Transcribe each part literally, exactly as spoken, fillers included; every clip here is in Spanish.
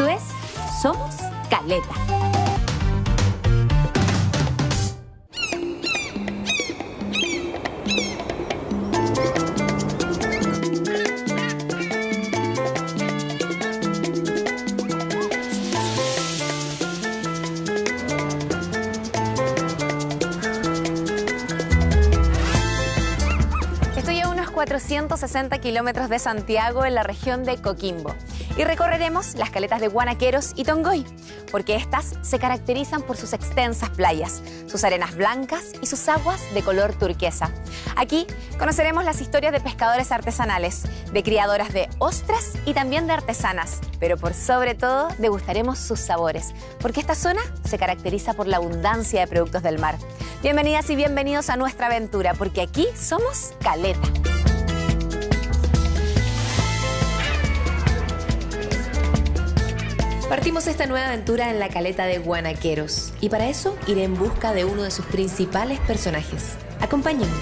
Esto es Somos Caleta. ciento sesenta kilómetros de Santiago en la región de Coquimbo y recorreremos las caletas de Guanaqueros y Tongoy, porque estas se caracterizan por sus extensas playas, sus arenas blancas y sus aguas de color turquesa. Aquí conoceremos las historias de pescadores artesanales, de criadoras de ostras y también de artesanas, pero por sobre todo degustaremos sus sabores, porque esta zona se caracteriza por la abundancia de productos del mar. Bienvenidas y bienvenidos a nuestra aventura, porque aquí somos Caleta. Partimos esta nueva aventura en la caleta de Guanaqueros y para eso iré en busca de uno de sus principales personajes. Acompáñenme.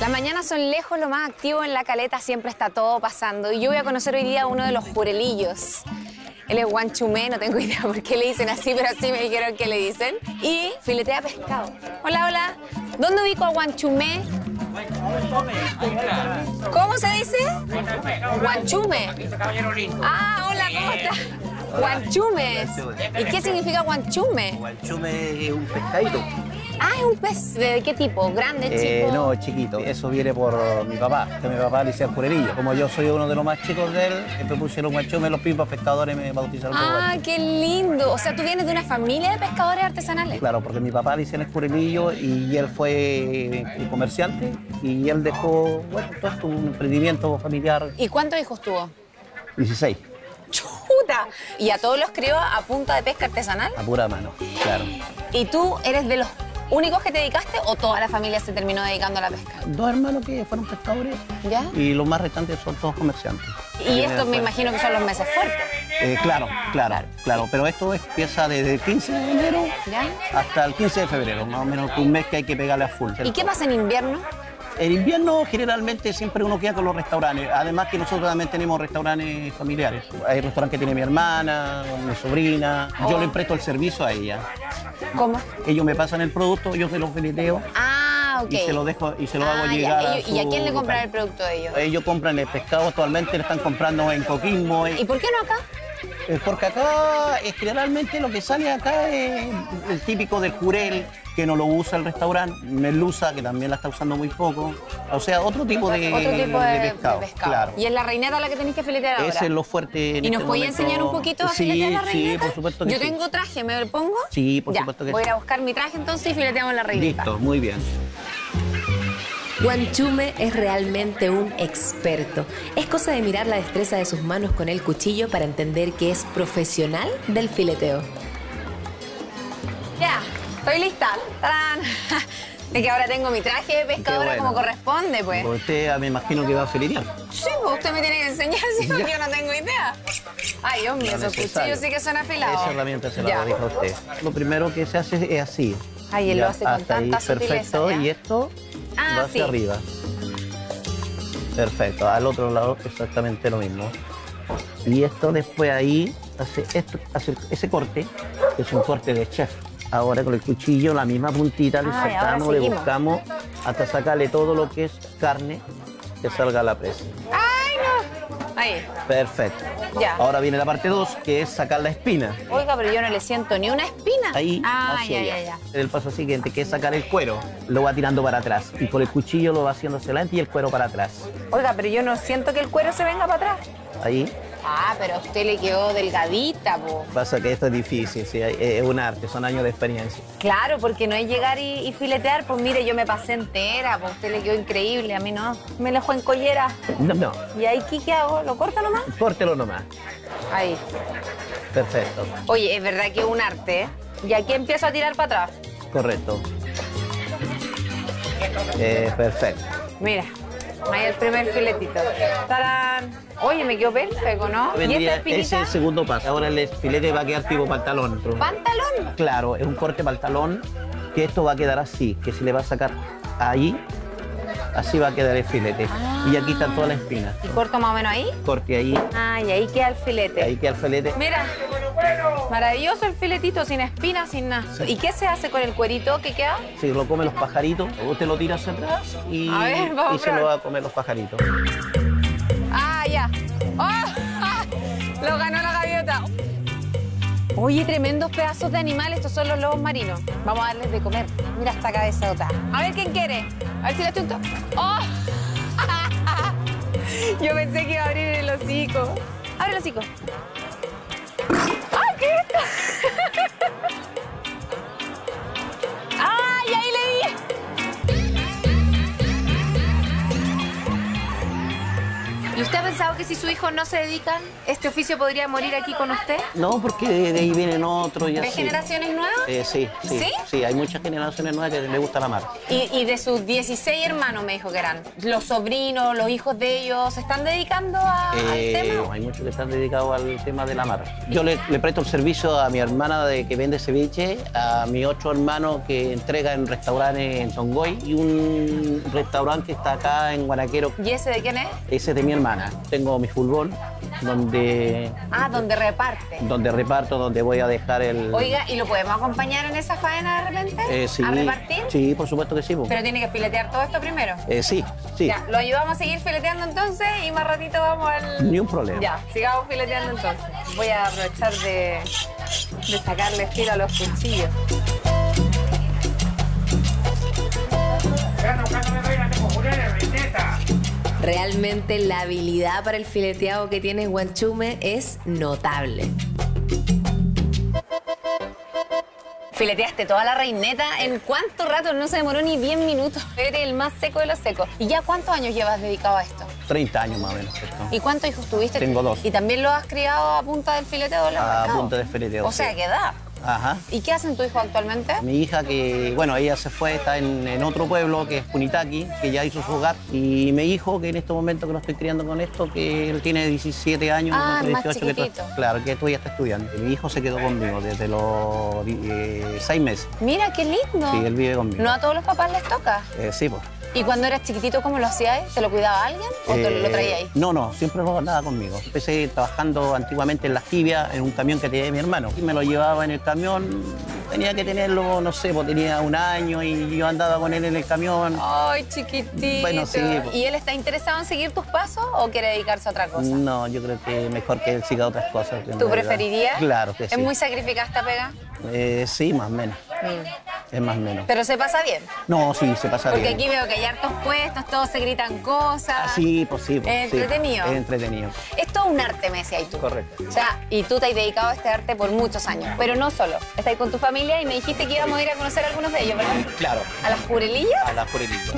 Las mañanas son lejos lo más activo en la caleta, siempre está todo pasando y yo voy a conocer hoy día uno de los jurelillos. Él es Guanchume, no tengo idea por qué le dicen así, pero así me dijeron que le dicen. Y filetea pescado. Hola, hola. ¿Dónde ubico a Guanchume? ¿Cómo se dice? Guanchume. Ah, hola, ¿cómo estás? Guanchume. ¿Y qué significa guanchume? Guanchume es un pescadito. Ah, es un pez. ¿De qué tipo? ¿Grande, chico? Eh, no, chiquito. Eso viene por mi papá, que mi papá le decía Curevillo. Como yo soy uno de los más chicos de él, me pusieron guanchume, los pimpos pescadores me bautizaron. Ah, qué lindo. O sea, tú vienes de una familia de pescadores artesanales. Claro, porque mi papá le decía Curevillo y él fue comerciante y él dejó, bueno, todo un emprendimiento familiar. ¿Y cuántos hijos tuvo? dieciséis. ¡Chuta! Y a todos los crió a punta de pesca artesanal. A pura mano, claro. ¿Y tú eres de los únicos que te dedicaste o toda la familia se terminó dedicando a la pesca? Dos hermanos que fueron pescadores. ¿Ya? Y los más restantes son todos comerciantes. Y estos me imagino que son los meses fuertes. Eh, claro, claro, claro, claro. Pero esto empieza desde el quince de enero ¿Ya? hasta el quince de febrero, más o menos un mes que hay que pegarle a full. ¿Y qué pasa en invierno? En invierno generalmente siempre uno queda con los restaurantes, además que nosotros también tenemos restaurantes familiares. Hay restaurantes que tiene mi hermana, mi sobrina, oh. Yo le presto el servicio a ella. ¿Cómo? Ellos me pasan el producto, yo se los fileteo. Ah, ok. Y se lo dejo y se lo ah, hago llegar ya. ¿Y, a su ¿Y a quién le compran el producto de ellos? Ellos compran el pescado, actualmente lo están comprando en Coquimbo. Y... ¿Y por qué no acá? Porque acá, es generalmente lo que sale acá es el típico del jurel, que no lo usa el restaurante, merluza, que también la está usando muy poco. O sea, otro tipo de, otro tipo de, de pescado. De pescado. Claro. ¿Y es la reineta la que tenéis que filetear ahora? Ese es lo fuerte en ¿Y este nos podéis enseñar un poquito a sí, filetear la reineta? Sí, por supuesto que Yo sí. tengo traje, ¿me lo pongo? Sí, por ya, supuesto que voy sí. Voy a buscar mi traje entonces y fileteamos la reineta. Listo, muy bien. Guanchume es realmente un experto. Es cosa de mirar la destreza de sus manos con el cuchillo para entender que es profesional del fileteo. Ya, estoy lista. ¡Tarán! De que ahora tengo mi traje de pescadora bueno. como corresponde, pues. Usted me imagino que va a filetear. Sí, pues usted me tiene que enseñar, si no, yo no tengo idea. Ay, Dios mío, esos cuchillos sí que son afilados. Esa herramienta se la dijo usted. Lo primero que se hace es así. Ay, él ya, lo hace con tanta sutileza. Perfecto, ya. Y esto... Ah, hacia sí. arriba. Perfecto. Al otro lado exactamente lo mismo. Y esto después ahí hace, esto, hace ese corte, que es un corte de chef. Ahora con el cuchillo, la misma puntita, le Ay, saltamos, le buscamos hasta sacarle todo lo que es carne que salga a la presa. ¡Ay, no! Ahí. Perfecto. Ya. Ahora viene la parte dos, que es sacar la espina. Oiga, pero yo no le siento ni una espina. Ahí, ah, hacia ya, allá. Ya, ya. El paso siguiente, que es sacar el cuero, lo va tirando para atrás. Y por el cuchillo lo va haciendo hacia adelante y el cuero para atrás. Oiga, pero yo no siento que el cuero se venga para atrás. Ahí. Ah, pero a usted le quedó delgadita, po. Pasa que esto es difícil, sí, es un arte, son años de experiencia. Claro, porque no es llegar y, y filetear, pues mire, yo me pasé entera, pues a usted le quedó increíble, a mí no. Me lo dejó en collera. No, no. ¿Y ahí qué, qué hago? ¿Lo corto nomás? Córtelo nomás. Ahí. Perfecto. Oye, es verdad que es un arte, ¿eh? Y aquí empiezo a tirar para atrás. Correcto. Eh, perfecto. Mira. Ahí el primer filetito. ¡Tarán! Oye, me quedó perfecto, ¿no? Vendría, ¿Y esta es el segundo paso. Ahora el filete va a quedar tipo pantalón. ¿Pantalón? Claro, es un corte pantalón que esto va a quedar así, que se le va a sacar ahí así va a quedar el filete. Ah, y aquí están todas las espinas. ¿Y corto más o menos ahí? Corte ahí. Ah, y ahí queda el filete. Ahí queda el filete. Mira, maravilloso el filetito, sin espinas, sin nada. Sí. ¿Y qué se hace con el cuerito que queda? Sí, lo comen los pajaritos. Usted lo tira hacia atrás y, a ver, y se lo va a comer los pajaritos. Ah, ya. Oh, ah, lo ganó la gaviota. Oye, tremendos pedazos de animales. Estos son los lobos marinos. Vamos a darles de comer. Mira esta cabezota. A ver quién quiere. A ver si la chunto. ¡Oh! Yo pensé que iba a abrir el hocico. Abre el hocico. ¡Ah, qué! ¡Ay, ahí le di! ¿Y usted ha pensado que si sus hijos no se dedican, este oficio podría morir aquí con usted? No, porque de ahí vienen otros y así. ¿Hay generaciones nuevas? Eh, sí, sí, sí. Sí, hay muchas generaciones nuevas que les gusta la mar. Y, y de sus dieciséis hermanos, me dijo que eran, los sobrinos, los hijos de ellos, ¿se están dedicando a, eh, al tema? Hay muchos que están dedicados al tema de la mar. Yo le, le presto el servicio a mi hermana de que vende ceviche, a mi otro hermano que entrega en restaurantes en Tongoy y un restaurante que está acá en Guanaqueros. ¿Y ese de quién es? Ese es de mi hermana. Tengo mi fútbol, donde... Ah, donde reparte. Donde reparto, donde voy a dejar el... Oiga, ¿y lo podemos acompañar en esa faena de repente? Eh, sí. ¿A repartir? Sí, por supuesto que sí. Pues. ¿Pero tiene que filetear todo esto primero? Eh, sí, sí. Ya, lo ayudamos a seguir fileteando entonces y más ratito vamos al... Ni un problema. Ya, sigamos fileteando entonces. Voy a aprovechar de, de sacarle filo a los cuchillos. Realmente la habilidad para el fileteado que tiene Guanchume es notable. Fileteaste toda la reineta. ¿En cuánto rato? No se demoró ni diez minutos. Eres el más seco de los secos. ¿Y ya cuántos años llevas dedicado a esto? treinta años más o menos. ¿No? ¿Y cuántos hijos tuviste? Tengo dos. ¿Y también los has criado a punta del fileteo? A mercado? punta del fileteo, O sí. sea, ¿qué edad? Ajá. ¿Y qué hacen tu hijo actualmente? Mi hija que, bueno, ella se fue, está en, en otro pueblo que es Punitaqui, que ya hizo su hogar. Y mi hijo, que en este momento que lo estoy criando con esto, que él tiene diecisiete años, ah, no, dieciocho, que todo, claro, que todavía está estudiando. Mi hijo se quedó conmigo desde los eh, seis meses. Mira, qué lindo. Sí, él vive conmigo. ¿No a todos los papás les toca? Eh, sí, pues. ¿Y cuando eras chiquitito, cómo lo hacías? ¿Te lo cuidaba alguien o eh, te lo traía ahí? No, no, siempre lo andaba conmigo. Empecé trabajando antiguamente en las tibias, en un camión que tenía mi hermano. Y me lo llevaba en el camión, tenía que tenerlo, no sé, pues tenía un año y yo andaba con él en el camión. ¡Ay, chiquitito! Bueno, sí. Pues. ¿Y él está interesado en seguir tus pasos o quiere dedicarse a otra cosa? No, yo creo que mejor que él siga otras cosas. ¿Tú preferirías? Claro que sí. ¿Es muy sacrificada esta pega? Eh, sí, más o menos. Mm. Es más o menos. ¿Pero se pasa bien? No, sí, se pasa Porque bien. Porque aquí veo que hay hartos puestos, todos se gritan cosas. Ah, sí, pues sí. Pues, es entretenido. Sí, es entretenido. Es todo un arte, me decías tú. Correcto. O sea, y tú te has dedicado a este arte por muchos años, pero no solo. Estás con tu familia y me dijiste que íbamos a ir a conocer a algunos de ellos, ¿verdad? Claro. ¿A las Curelillas? A las Curelillas.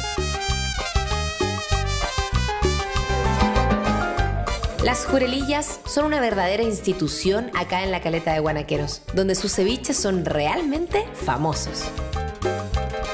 Las Curelillas son una verdadera institución acá en la Caleta de Guanaqueros, donde sus ceviches son realmente famosos.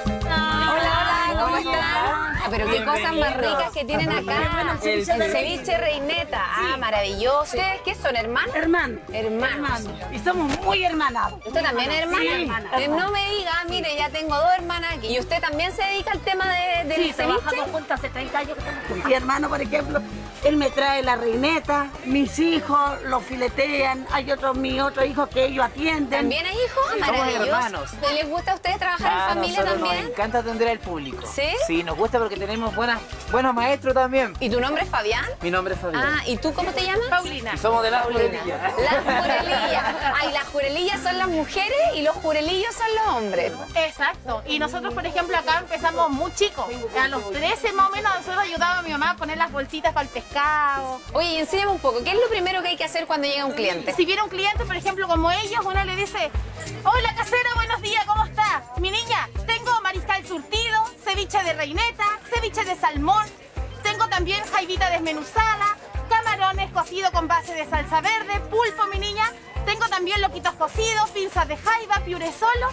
Hola, hola, ¿cómo están? Ah, pero qué cosas más ricas que tienen acá. El ceviche reineta. Ah, maravilloso. ¿Ustedes qué son, hermanos? Hermanos. Hermanos. Y somos muy hermanados. ¿Usted también es hermana? Sí. No me diga, mire, ya tengo dos hermanas aquí. ¿Y usted también se dedica al tema de, del sí, ceviche? Sí, trabajamos juntas hace treinta años que estamos juntas. Mi hermano, por ejemplo, él me trae la reineta, mis hijos lo filetean, hay otros, mis otros hijos que ellos atienden. ¿También hay hijos? Sí, maravillosos. Hermanos. ¿Les gusta a ustedes trabajar ah, en familia también? Nos encanta atender al público. ¿Sí? Sí, nos gusta porque tenemos buenas, buenos maestros también. ¿Y tu nombre es Fabián? Mi nombre es Fabián. Ah, ¿y tú cómo te llamas? Paulina. Y somos de las Jurelillas. Las Jurelillas. Ay, las Jurelillas son las mujeres y los Jurelillos son los hombres. Exacto. Y nosotros, por ejemplo, acá empezamos muy chicos. A los trece más o menos nosotros ayudaba a mi mamá a poner las bolsitas para el pescado. Oye, enséñame un poco, ¿qué es lo primero que hay que hacer cuando llega un cliente? Si viene un cliente, por ejemplo, como ellos, uno le dice: hola casera, buenos días, ¿cómo estás? Mi niña, tengo mariscal surtido, ceviche de reineta, ceviche de salmón, tengo también jaivita desmenuzada, camarones cocidos con base de salsa verde, pulpo, mi niña, tengo también loquitos cocidos, pinzas de jaiba, piure solo,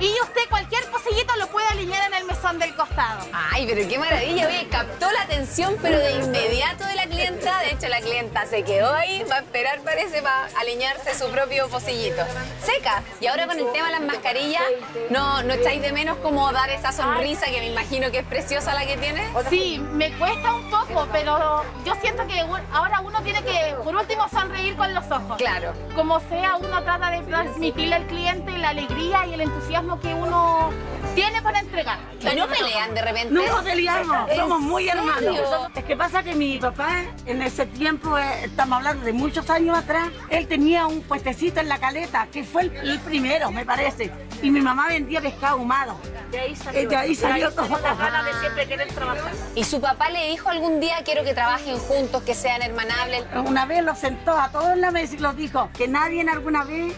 y usted cualquier posillito lo puede alinear en el mesón del costado. Ay, pero qué maravilla, oye, captó la atención, pero de inmediato de la clienta. De hecho, la clienta se quedó ahí, va a esperar, parece, para alinearse su propio posillito. Seca, y ahora con el tema de las mascarillas, ¿no, no estáis de menos como dar esa sonrisa que me imagino que es preciosa la que tiene? Sí, me cuesta un poco, pero yo siento que ahora uno tiene que, por último, sonreír con los ojos. Claro. Como sea, uno trata de transmitirle al cliente la alegría y el entusiasmo que uno tiene para entregar. ¿Y no pelean de repente? No nos peleamos, somos muy hermanos. Es que pasa que mi papá, en ese tiempo, estamos hablando de muchos años atrás, él tenía un puestecito en la Caleta, que fue el, el primero, me parece. Y mi mamá vendía pescado ahumado. De ahí salió, de ahí salió, de ahí salió todo. Las ganas de siempre querer trabajar. ¿Y su papá le dijo algún día, quiero que trabajen juntos, que sean hermanables? Una vez los sentó a todos en la mesa y los dijo, que nadie en alguna vez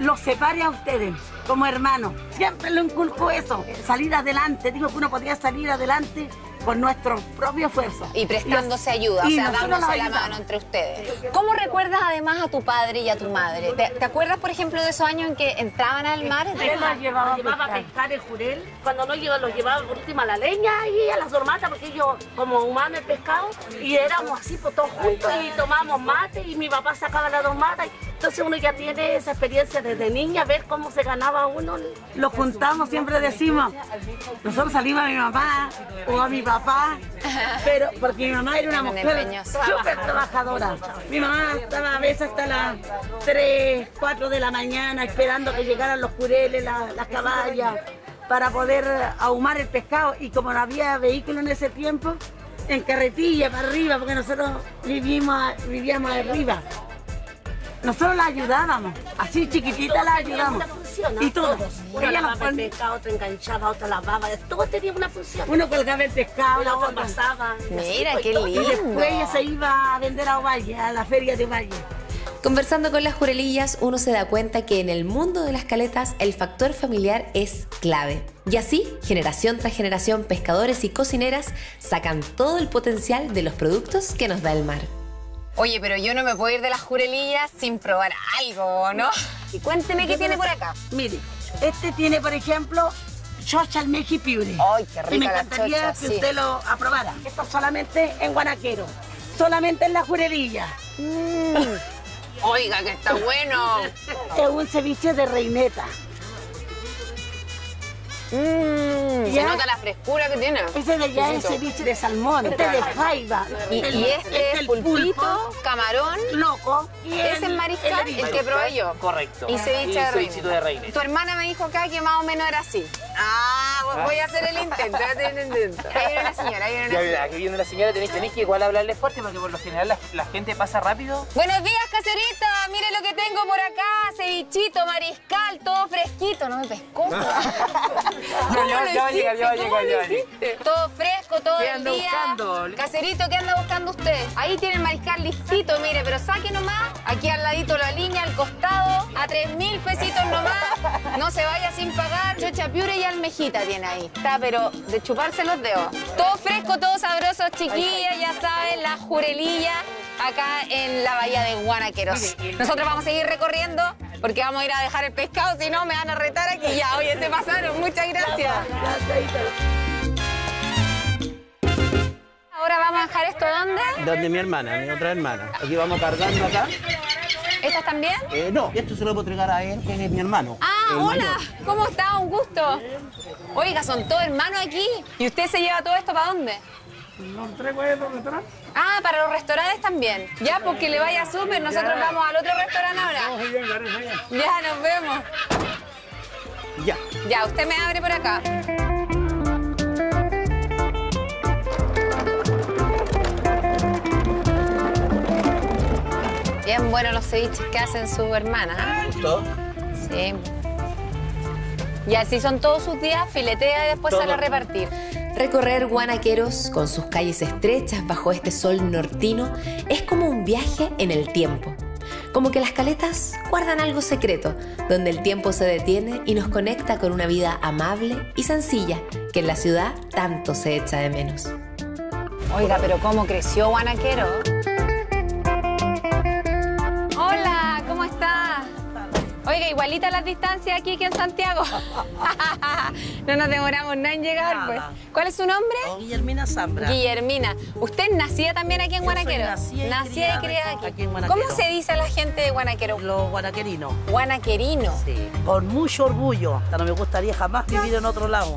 los separe a ustedes como hermanos. Siempre lo inculcó eso, salir adelante. Dijo que uno podía salir adelante con nuestro propio esfuerzo. Y prestándose nos, ayuda, o sea, dándose la mano entre ustedes. ¿Cómo recuerdas además a tu padre y a tu madre? ¿Te, te acuerdas, por ejemplo, de esos años en que entraban al mar? Él los llevaba, los llevaba a pescar el jurel. Cuando no llevaba, los llevaba por última a la leña y a las hormatas, porque yo como humano he pescado, y éramos así pues, todos juntos y tomábamos mate y mi papá sacaba las hormatas. Entonces uno ya tiene esa experiencia desde niña, ver cómo se ganaba uno. Los juntamos, siempre decimos, nosotros salimos a mi mamá o a mi papá. Papá, pero porque mi mamá era una mujer súper trabajadora. Mi mamá estaba a veces hasta las tres, cuatro de la mañana esperando que llegaran los cureles, la, las caballas, para poder ahumar el pescado. Y como no había vehículo en ese tiempo, en carretilla para arriba, porque nosotros vivimos, vivíamos arriba. Nosotros la ayudábamos, así chiquitita la ayudamos. Y todos. Una lavaba el pescado, otra enganchaba, otra lavaba, todo tenía una función. Uno colgaba el pescado, la otra pasaba. Mira, qué lindo. Y después ella se iba a vender a Ovalle, a la feria de Ovalle. Conversando con las jurelillas, uno se da cuenta que en el mundo de las caletas el factor familiar es clave. Y así, generación tras generación, pescadores y cocineras sacan todo el potencial de los productos que nos da el mar. Oye, pero yo no me puedo ir de las jurelillas sin probar algo, ¿no? Y cuénteme qué tiene por acá. Mire, este tiene, por ejemplo, chocha almeja y piure. ¡Ay, qué rica! Y me encantaría la chocha, que sí. usted lo aprobara. Esto solamente en Guanaquero, solamente en la jurelilla. Mm. Oiga, que está bueno. Es un ceviche de reineta. Mm, se nota la frescura que tiene. Ese de allá es ceviche de salmón, este de jaiba. Y, y este, este es el pulpito, camarón, loco. Y es el mariscal, el, el, el que probé yo. Correcto. Y ceviche y de reina. Tu hermana me dijo acá que más o menos era así. Ah, pues voy a hacer el intento, voy a hacer el intento. Ahí viene la señora, ahí viene la señora. Aquí viene la señora, tenéis, tenéis que igual hablarle fuerte porque por lo general la, la gente pasa rápido. Buenos días, caserita. Mire lo que tengo por acá. Cevichito, mariscal, todo fresquito. No me pescó. No, ya, ya va a llegar, ya va a llegar, ya va a llegar. Todo fresco, todo el día. Buscando? Caserito, ¿qué anda buscando usted? Ahí tiene el mariscal listito, mire, pero saque nomás. Aquí al ladito la línea, al costado, a tres mil pesitos nomás. No se vaya sin pagar. Chocha piure y almejita tiene ahí. Está, pero de chuparse los dedos. Todo fresco, todo sabroso, chiquillas, ya saben, las jurelillas. Acá en la bahía de Guanaqueros. Nosotros vamos a seguir recorriendo porque vamos a ir a dejar el pescado, si no me van a retar aquí ya. Oye, se pasaron, muchas gracias. Ahora vamos a dejar esto, ¿dónde? Donde mi hermana, mi otra hermana. Aquí vamos cargando acá. ¿Estas también? Eh, no, esto se lo puedo entregar a él, que es mi hermano. Ah, hola, mayor. ¿Cómo está? Un gusto. Oiga, son todos hermanos aquí. ¿Y usted se lleva todo esto para dónde? Los tres güeyes los restaurantes. Ah, para los restaurantes también. Ya, porque le vaya súper, nosotros ya. Vamos al otro restaurante ahora. Ya, nos vemos. Ya. Ya, usted me abre por acá. Bien buenos los ceviches que hacen su hermana. ¿Te gustó? Sí. Y así son todos sus días, filetea y después todo. Sale a repartir. Recorrer Guanaqueros con sus calles estrechas bajo este sol nortino es como un viaje en el tiempo. Como que las caletas guardan algo secreto, donde el tiempo se detiene y nos conecta con una vida amable y sencilla que en la ciudad tanto se echa de menos. Oiga, pero ¿cómo creció Guanaqueros? Oiga, igualita las distancias aquí que en Santiago. No nos demoramos nada en llegar, nada. Pues. ¿Cuál es su nombre? Oh, Guillermina Zambra. Guillermina. ¿Usted nacía también aquí en Guanaqueros? Nacía y criada aquí. aquí en Guanaqueros. ¿Cómo se dice a la gente de Guanaqueros? Los guanaquerinos. Guanaquerinos. Sí, con mucho orgullo. Hasta no me gustaría jamás vivir en otro lado.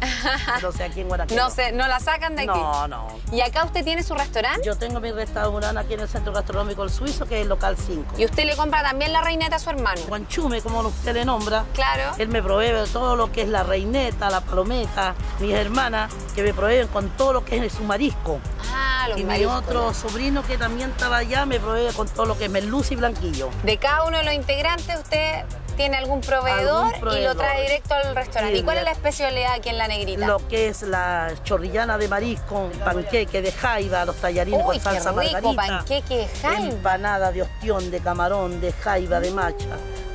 No sé, aquí en Guanaqueros. No sé, no la sacan de aquí. No, no. ¿Y acá usted tiene su restaurante? Yo tengo mi restaurante aquí en el Centro Gastronómico El Suizo, que es el local cinco. ¿Y usted le compra también la reineta a su hermano? Guanchume, como usted le nombra. Claro. Él me provee de todo lo que es la reineta, la palometa, mis hermanas, que me proveen con todo lo que es su marisco. Ah, los mariscos. Y mi otro sobrino que también estaba allá me provee con todo lo que es merluza y blanquillo. De cada uno de los integrantes, usted tiene algún proveedor, algún proveedor y lo trae directo al restaurante. Sí, ¿y cuál es la especialidad aquí en La Negrita? Lo que es la chorrillana de marisco, panqueque de jaiba, los tallarines con salsa margarita. Uy, qué rico, panqueque de jaiba. Empanada de ostión, de camarón, de jaiba, de macha.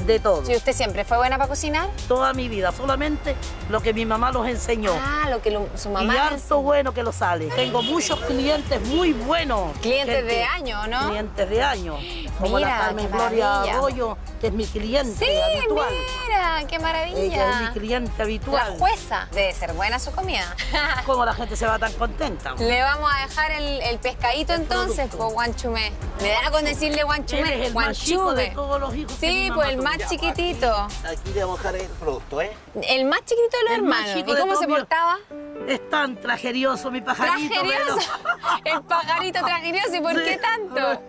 De todo. ¿Y usted siempre fue buena para cocinar? Toda mi vida, solamente lo que mi mamá los enseñó. Ah, lo que lo, su mamá. Y harto bueno que lo sale. Tengo muchos clientes muy buenos. Clientes gente, de año, ¿no? Clientes de año. Como mira, la Carmen Gloria Arroyo, que es mi cliente sí, habitual. Mira, qué maravilla. Ella es mi cliente habitual. La jueza. Debe ser buena su comida. ¿Cómo la gente se va tan contenta? Le vamos a dejar el, el pescadito el entonces, pues, Guanchumé. Me da con decirle Guanchumé. Eres el Guanchume. Más chico de todos los hijos. Sí, pues el más chiquitito. Aquí, aquí le vamos a dejar el producto, ¿eh? El más chiquitito de los el hermanos. ¿Y cómo se mío. Portaba? Es tan trajerioso mi pajarito. ¿Trajerioso? El pajarito trajerioso. ¿Y por sí. qué tanto?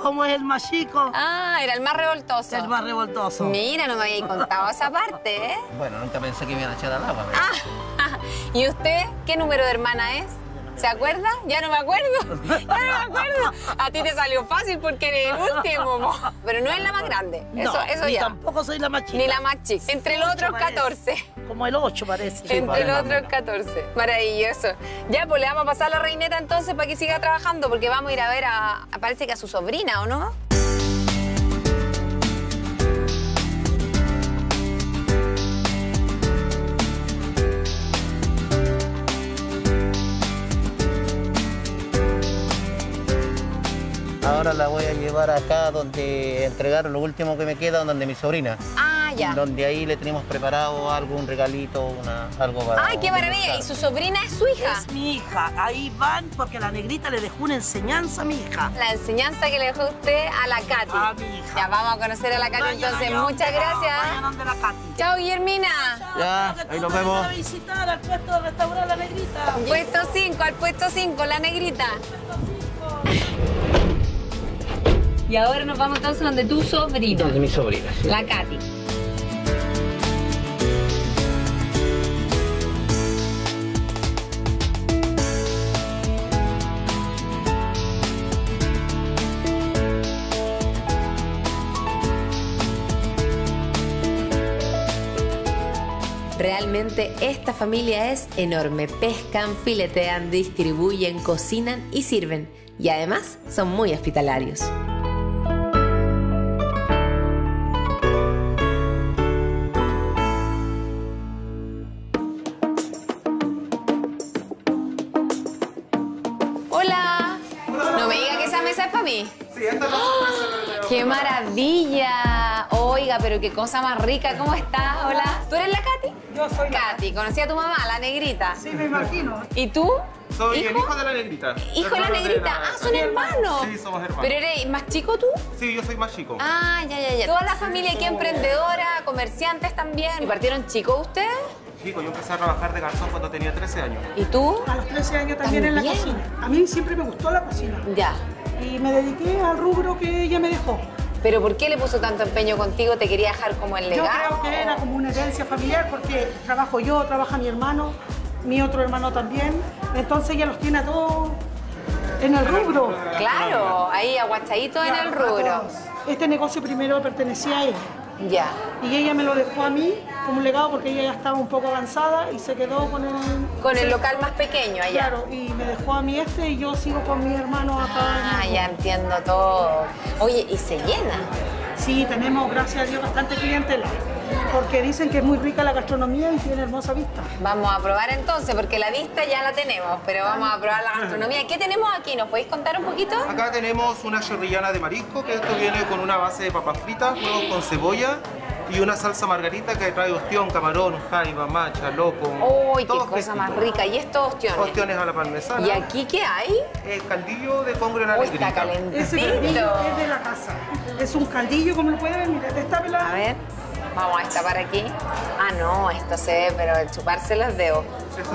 Como es el más chico. Ah, era el más revoltoso. El más revoltoso. Mira, no me había contado esa parte, ¿eh? Bueno, nunca pensé que me iban a echar al agua. Ah, ¿y usted qué número de hermana es? ¿Se acuerda? Ya no me acuerdo. Ya no me acuerdo. A ti te salió fácil porque eres el último. Pero no es la más grande. Eso, no, eso ni ya. tampoco soy la más chica. Ni la más chica. Entre los otros catorce. Como el ocho parece. Sí, entre los otros catorce. Maravilloso. Ya, pues le vamos a pasar la reineta entonces para que siga trabajando porque vamos a ir a ver a, a parece que a su sobrina, ¿o no? Ahora la voy a llevar acá donde entregaron lo último que me queda, donde mi sobrina. Ah, ya. Donde ahí le tenemos preparado algo, un regalito, una, algo para... ¡Ay, qué maravilla! ¿Y su sobrina es su hija? Es mi hija. Ahí van porque la Negrita le dejó una enseñanza a mi hija. La enseñanza que le dejó usted a la Katy. A mi hija. Ya vamos a conocer a la Katy, vayan entonces. Muchas gracias. Vayan donde la Katy. Chao, Guillermina. Chao, ya, que ahí nos vemos. A visitar al puesto de restaurar La Negrita. Al puesto cinco, al puesto cinco, La Negrita. Y ahora nos vamos entonces donde tu sobrina. Donde mi sobrina. Sí. La Katy. Realmente esta familia es enorme. Pescan, filetean, distribuyen, cocinan y sirven. Y además son muy hospitalarios. ¡Qué maravilla! Oiga, pero qué cosa más rica. ¿Cómo estás? Hola. ¿Tú eres la Katy? Yo soy la Katy. ¿Conocí a tu mamá, la Negrita? Sí, me imagino. ¿Y tú? Soy ¿Hijo? el hijo de la Negrita. Hijo de la Negrita. De la... Ah, ¿son hermanos? Sí, somos hermanos. ¿Pero eres más chico tú? Sí, yo soy más chico. Ah, ya, ya, ya. Toda la familia aquí emprendedora, comerciantes también. ¿Y partieron chicos ustedes? Chico, yo empecé a trabajar de garzón cuando tenía trece años. ¿Y tú? A los trece años también, también en la cocina. A mí siempre me gustó la cocina. Ya. Y me dediqué al rubro que ella me dejó. ¿Pero por qué le puso tanto empeño contigo? ¿Te quería dejar como el legado? Yo creo que era como una herencia familiar porque trabajo yo, trabaja mi hermano, mi otro hermano también. Entonces ella los tiene a todos en el rubro. Claro, ahí aguachaditos en el rubro. Este negocio primero pertenecía a ella. Ya. Y ella me lo dejó a mí como un legado porque ella ya estaba un poco avanzada y se quedó con el... Con el local más pequeño allá. Claro, y me dejó a mí este y yo sigo con mis hermanos acá. Ah, ya entiendo todo. Oye, ¿y se llena? Sí, tenemos, gracias a Dios, bastante clientela. Porque dicen que es muy rica la gastronomía y tiene hermosa vista. Vamos a probar entonces, porque la vista ya la tenemos, pero vamos a probar la gastronomía. ¿Qué tenemos aquí? ¿Nos podéis contar un poquito? Acá tenemos una chorrillana de marisco, que esto viene con una base de papas fritas, luego con cebolla, y una salsa margarita que trae ostión, camarón, jaiba, macha, loco. ¡Uy, qué cosa más rica! ¿Y estos ostiones? Ostiones a la parmesana. ¿Y aquí qué hay? El caldillo de congre a la negrita. Está calentito. Ese caldillo es de la casa. Es un caldillo, como lo pueden ver, mira, está pelado. A ver, vamos a destapar aquí. Ah, no, esto se ve, pero el chuparse los dedos.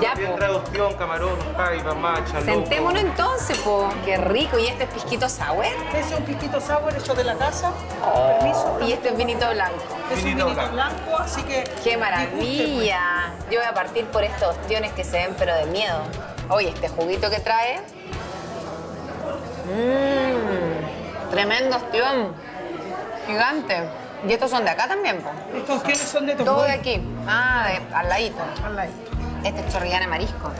Ya, po. Trae ostión, camarón, jaiba, macha, loco. Sentémonos entonces, po. Qué rico. ¿Y este es pisquito sour? Ese es un pisquito sour hecho de la casa. Oh. Permiso. Y este es vinito blanco. Es un vinito blanco, blanco así que... ¡Qué maravilla! Guste, pues. Yo voy a partir por estos ostiones que se ven, pero de miedo. Oye, este juguito que trae... Mmm, tremendo ostión. Gigante. ¿Y estos son de acá también, po? Estos ostiones son de Tongoy. Todo de aquí. Ah, de, al ladito. Al ladito. Este es chorrillana de marisco.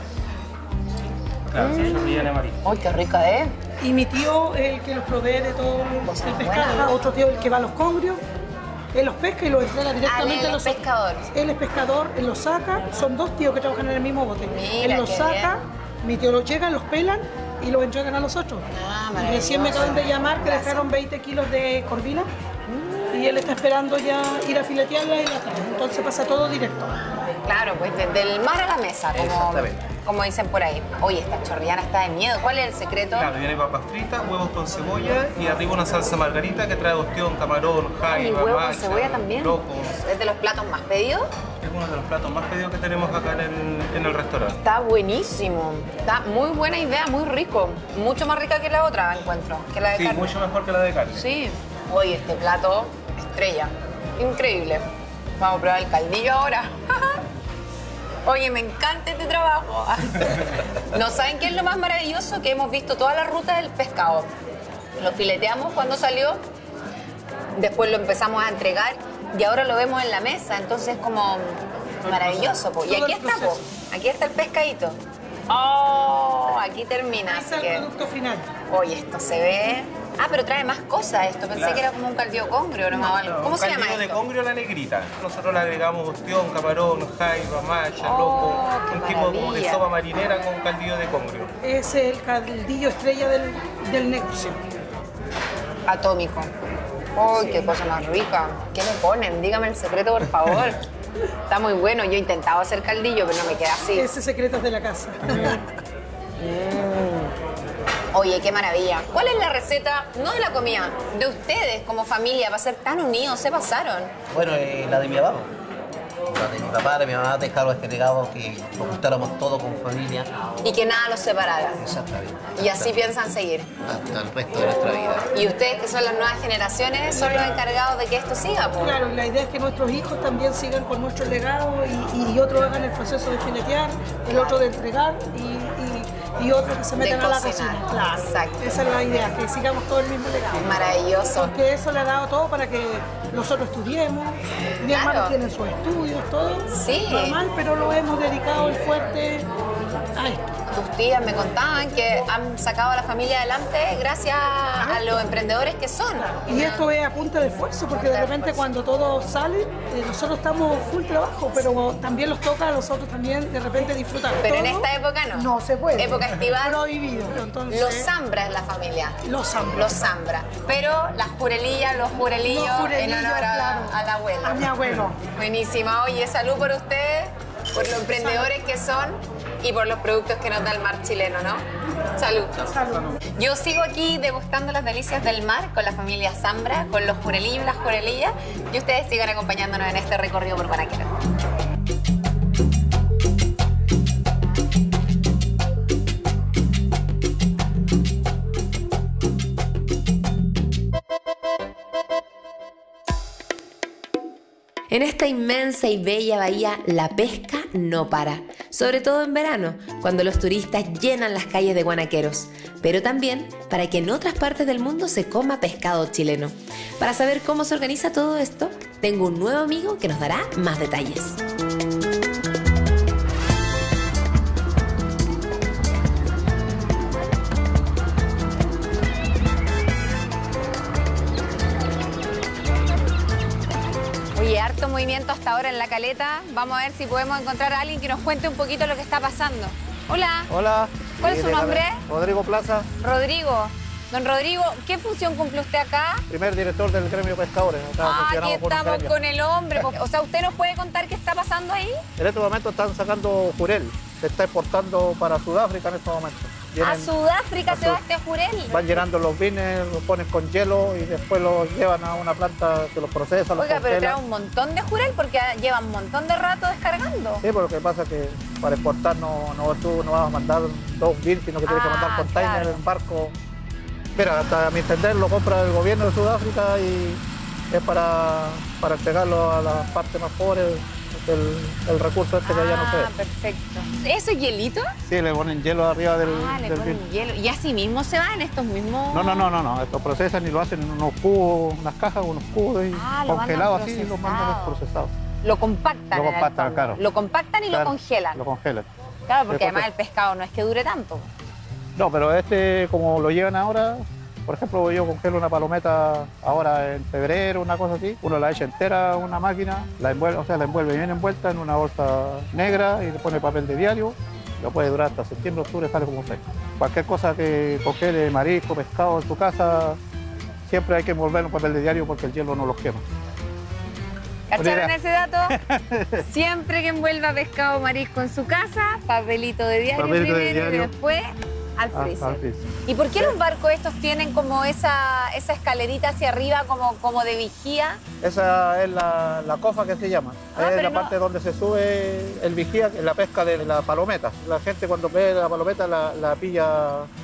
Claro, mm. es chorrillana de marisco. ¡Ay, qué rica es! Y mi tío es el que los provee de todo pues el pescado. Buena. Otro tío es el que va a los congrios. Él los pesca y los entrega directamente ah, a los... Él es pescador. Él es pescador, él los saca. Son dos tíos que trabajan en el mismo bote. Mira, él los saca, bien. Mi tío los llega, los pelan y los entregan a los otros. Ah, y recién me acaban de llamar que dejaron veinte kilos de corvina. Mm. Y él está esperando ya ir a filetearla y la trae. Entonces pasa todo directo. Claro, pues desde el mar a la mesa, como, como dicen por ahí. Oye, esta chorrillana está de miedo. ¿Cuál es el secreto? Claro, viene papas fritas, huevos con cebolla y arriba una salsa margarita que trae ostión, camarón, jaiba, huevo con cebolla también. Locos. ¿Es de los platos más pedidos? Es uno de los platos más pedidos que tenemos acá en el, en el restaurante. Está buenísimo. Está muy buena idea, muy rico. Mucho más rica que la otra, encuentro, que la de sí, carne. Sí, mucho mejor que la de carne. Sí. Oye, este plato estrella. Increíble. Vamos a probar el caldillo ahora. Oye, me encanta este trabajo. ¿No saben qué es lo más maravilloso? Que hemos visto toda la ruta del pescado. Lo fileteamos cuando salió, después lo empezamos a entregar y ahora lo vemos en la mesa. Entonces es como maravilloso. Po. Y aquí está, po. Aquí está el pescadito. ¡Oh! Aquí termina. Es el producto final. Oye, esto se ve... Ah, pero trae más cosas esto. Pensé claro. que era como un caldillo congrio, no, no, no, no. ¿Cómo se llama esto? De congrio la negrita. Nosotros le agregamos ostión, camarón, jaiba, macha, oh, loco. Un maravilla. Tipo como de sopa marinera con caldillo de congrio. Es el caldillo estrella del, del negocio. Atómico. ¡Ay, sí. Qué cosa más rica! ¿Qué le ponen? Dígame el secreto, por favor. Está muy bueno. Yo he intentado hacer caldillo, pero no me queda así. Ese secreto es de la casa. Oye, qué maravilla. ¿Cuál es la receta, no de la comida, de ustedes como familia para ser tan unidos? ¿Se pasaron? Bueno, eh, la de mi papá. La de mi papá, de mi mamá, dejaron este legado que nos gustáramos todos como familia. Y que nada los separara. Exactamente. Y así piensan seguir. Hasta el resto de nuestra vida. Y ustedes, que son las nuevas generaciones, son los encargados de que esto siga, ¿por? Claro, la idea es que nuestros hijos también sigan con nuestro legado y, y otros hagan el proceso de filetear, el otro de entregar y... y otros que se meten a la cocina. Claro. Exacto. Esa es la idea, que sigamos todo el mismo legado. Maravilloso. Porque eso le ha dado todo para que nosotros estudiemos. Mi claro. hermano tiene sus estudios, todo. Sí. Normal, pero lo hemos dedicado el fuerte a esto. Tus tías me contaban que han sacado a la familia adelante gracias a los emprendedores que son. Y esto es a punta de esfuerzo, porque de repente cuando todo sale, nosotros estamos full trabajo, pero también los toca a los otros también de repente disfrutar. Pero todo en esta época no. No se puede. Época estival. Prohibido. Entonces, los Zambra es la familia. Los Zambra. Los Zambra. Pero las jurelillas, los jurelillos, los jurelillos en honor a, claro, a la abuela. A mi abuelo. Buenísima. Oye, salud por ustedes, por los emprendedores que son. Y por los productos que nos da el mar chileno, ¿no? Salud. Salud. Yo sigo aquí degustando las delicias del mar con la familia Zambra, con los jurelillos y las jurelillas. Y ustedes sigan acompañándonos en este recorrido por Guanaqueros. En esta inmensa y bella bahía, la pesca no para, sobre todo en verano, cuando los turistas llenan las calles de Guanaqueros, pero también para que en otras partes del mundo se coma pescado chileno. Para saber cómo se organiza todo esto, tengo un nuevo amigo que nos dará más detalles. Movimiento hasta ahora en la caleta. Vamos a ver si podemos encontrar a alguien que nos cuente un poquito lo que está pasando. Hola. Hola. ¿Cuál es su nombre? Rodrigo Plaza. Rodrigo. Don Rodrigo, ¿qué función cumple usted acá? Primer director del gremio de pescadores. Ah, aquí estamos con el hombre. O sea, ¿usted nos puede contar qué está pasando ahí? En este momento están sacando jurel. Se está exportando para Sudáfrica en este momento. Vienen, ¿a Sudáfrica a se va este jurel? Van llenando los vines, los ponen con hielo y después los llevan a una planta que los procesa. Oiga, los pero trae un montón de jurel porque llevan un montón de rato descargando. Sí, pero lo que pasa es que para exportar no, no, tú no vas a mandar dos vins, sino que ah, tienes que mandar containers, claro, en barco. Mira, hasta a mi entender lo compra el gobierno de Sudáfrica y es para, para entregarlo a las partes más pobres. El, el recurso este que ah, ya no se ve. Ah, perfecto. ¿Eso es hielito? Sí, le ponen hielo arriba del... Ah, le del ponen vino. Hielo. ¿Y así mismo se van estos mismos...? No, no, no, no, no. Esto procesan y lo hacen en unos cubos, unas cajas con unos cubos y ah, congelados así y los mandan procesados. Lo compactan. Lo compactan, claro. Lo compactan y claro, lo congelan. Lo congelan. Claro, porque además el pescado no es que dure tanto. No, pero este, como lo llevan ahora... Por ejemplo, yo congelo una palometa ahora en febrero, una cosa así. Uno la echa entera a una máquina, la envuelve, o sea, la envuelve bien envuelta en una bolsa negra y le pone papel de diario. Lo puede durar hasta septiembre, octubre, sale como fresco. Cualquier cosa que congele, marisco, pescado en tu casa, siempre hay que envolverlo en papel de diario porque el hielo no los quema. ¿Cacharon ese dato? Siempre que envuelva pescado o marisco en su casa, papelito de diario papelito primero de diario. Y después... Al freezer. Ah, al freezer. ¿Y por qué los barcos estos tienen como esa, esa escalerita hacia arriba, como, como de vigía? Esa es la, la cofa que se llama. Ah, es la no... parte donde se sube el vigía, la pesca de la palometa. La gente cuando ve la palometa la, la pilla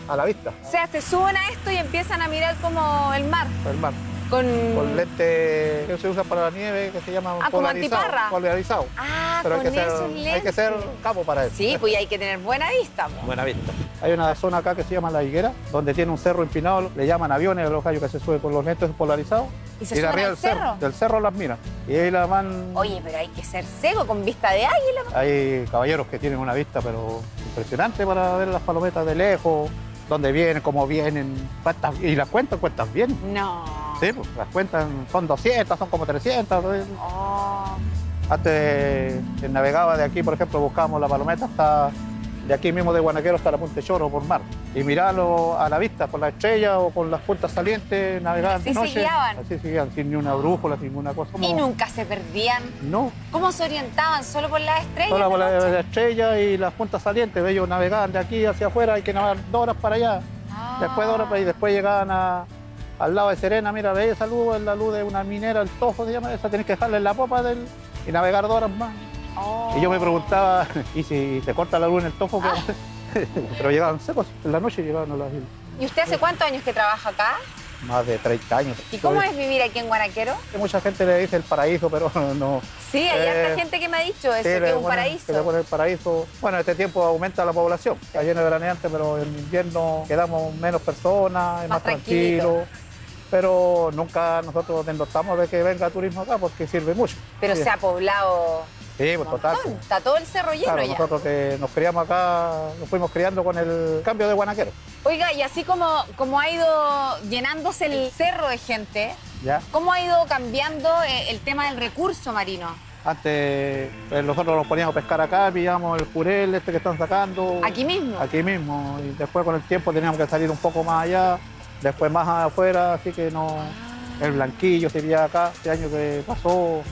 a la vista. O sea, se suben a esto y empiezan a mirar como el mar. El mar. Con... con lente que se usa para la nieve, que se llama ah, polarizado. Como antiparra. Polarizado. Ah, pero con hay que esos ser, lentes. Hay que ser capo para eso. Sí, pues hay que tener buena vista. Pues. Buena vista. Hay una zona acá que se llama La Higuera, donde tiene un cerro empinado, le llaman aviones a los gallos que se suben con los lentes polarizados. Y se y suben al cerro. cerro. Del cerro las miran. Y ahí la van... Oye, pero hay que ser ciego con vista de águila. Hay caballeros que tienen una vista, pero impresionante para ver las palometas de lejos, dónde vienen, cómo vienen, cuántas... y las cuentan, cuentas bien. No. Sí, pues las cuentan, son doscientas, son como trescientas. Oh. Antes navegaba de aquí, por ejemplo, buscábamos la palometa hasta... de aquí mismo de Guanaqueros hasta la Punta Choro por mar. Y mirarlo a la vista, por la estrella o con las puntas salientes, navegaban de noche. Así se guiaban. Así se guiaban, sin ni una brújula, sin ninguna cosa. ¿Y nunca se perdían? No. ¿Cómo se orientaban? ¿Solo por las estrellas? Solo por la, la estrella y las puntas salientes. Ellos navegaban de aquí hacia afuera, hay que navegar dos horas para allá. Ah. Después dos horas para allá y después llegaban a... al lado de Serena, mira, veía esa luz, es la luz de una minera, el tojo se llama esa, tenés que dejarla en la popa del... y navegar dos horas más. Oh. Y yo me preguntaba, ¿y si se corta la luz en el tojo? Ah. Pero llegaban secos, en la noche llegaban a las islas. ¿Y usted hace cuántos años que trabaja acá? Más de treinta años. ¿Y cómo es vivir aquí en Guanaqueros? Mucha gente le dice el paraíso, pero no... Sí, hay eh, harta gente que me ha dicho eso, sí, que es un bueno, paraíso. Que le pone el paraíso. Bueno, este tiempo aumenta la población. Está lleno de veraneantes, pero en invierno quedamos menos personas, es más, más tranquilo. Pero nunca nosotros denotamos de que venga turismo acá, porque sirve mucho. Pero sí, se ha poblado... Sí, pues total. Está todo el cerro lleno, claro, ya. Nosotros que nos criamos acá, nos fuimos criando con el cambio de Guanaqueros. Oiga, y así como, como ha ido llenándose el cerro de gente, ¿ya? ¿Cómo ha ido cambiando el tema del recurso marino? Antes pues nosotros nos poníamos a pescar acá, pillábamos el jurel este que están sacando. ¿Aquí mismo? Aquí mismo. Y después con el tiempo teníamos que salir un poco más allá, después más afuera, así que no... Ah. El blanquillo se pillaba acá, este año que pasó...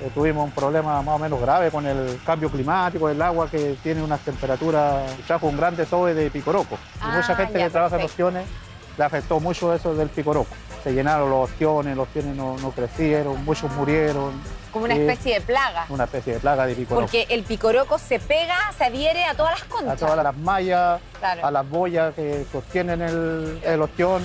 Eh, tuvimos un problema más o menos grave con el cambio climático, el agua que tiene unas temperaturas, trajo un gran desove de picoroco. Ah, y mucha gente ya, que perfecto. trabaja en ostiones le afectó mucho eso del picoroco. Se llenaron los ostiones, los ostiones no, no crecieron, muchos murieron. Como una especie eh, de plaga. Una especie de plaga de picoroco. Porque el picoroco se pega, se adhiere a todas las conchas. A todas las mallas, claro, a las boyas que sostienen el, el ostión.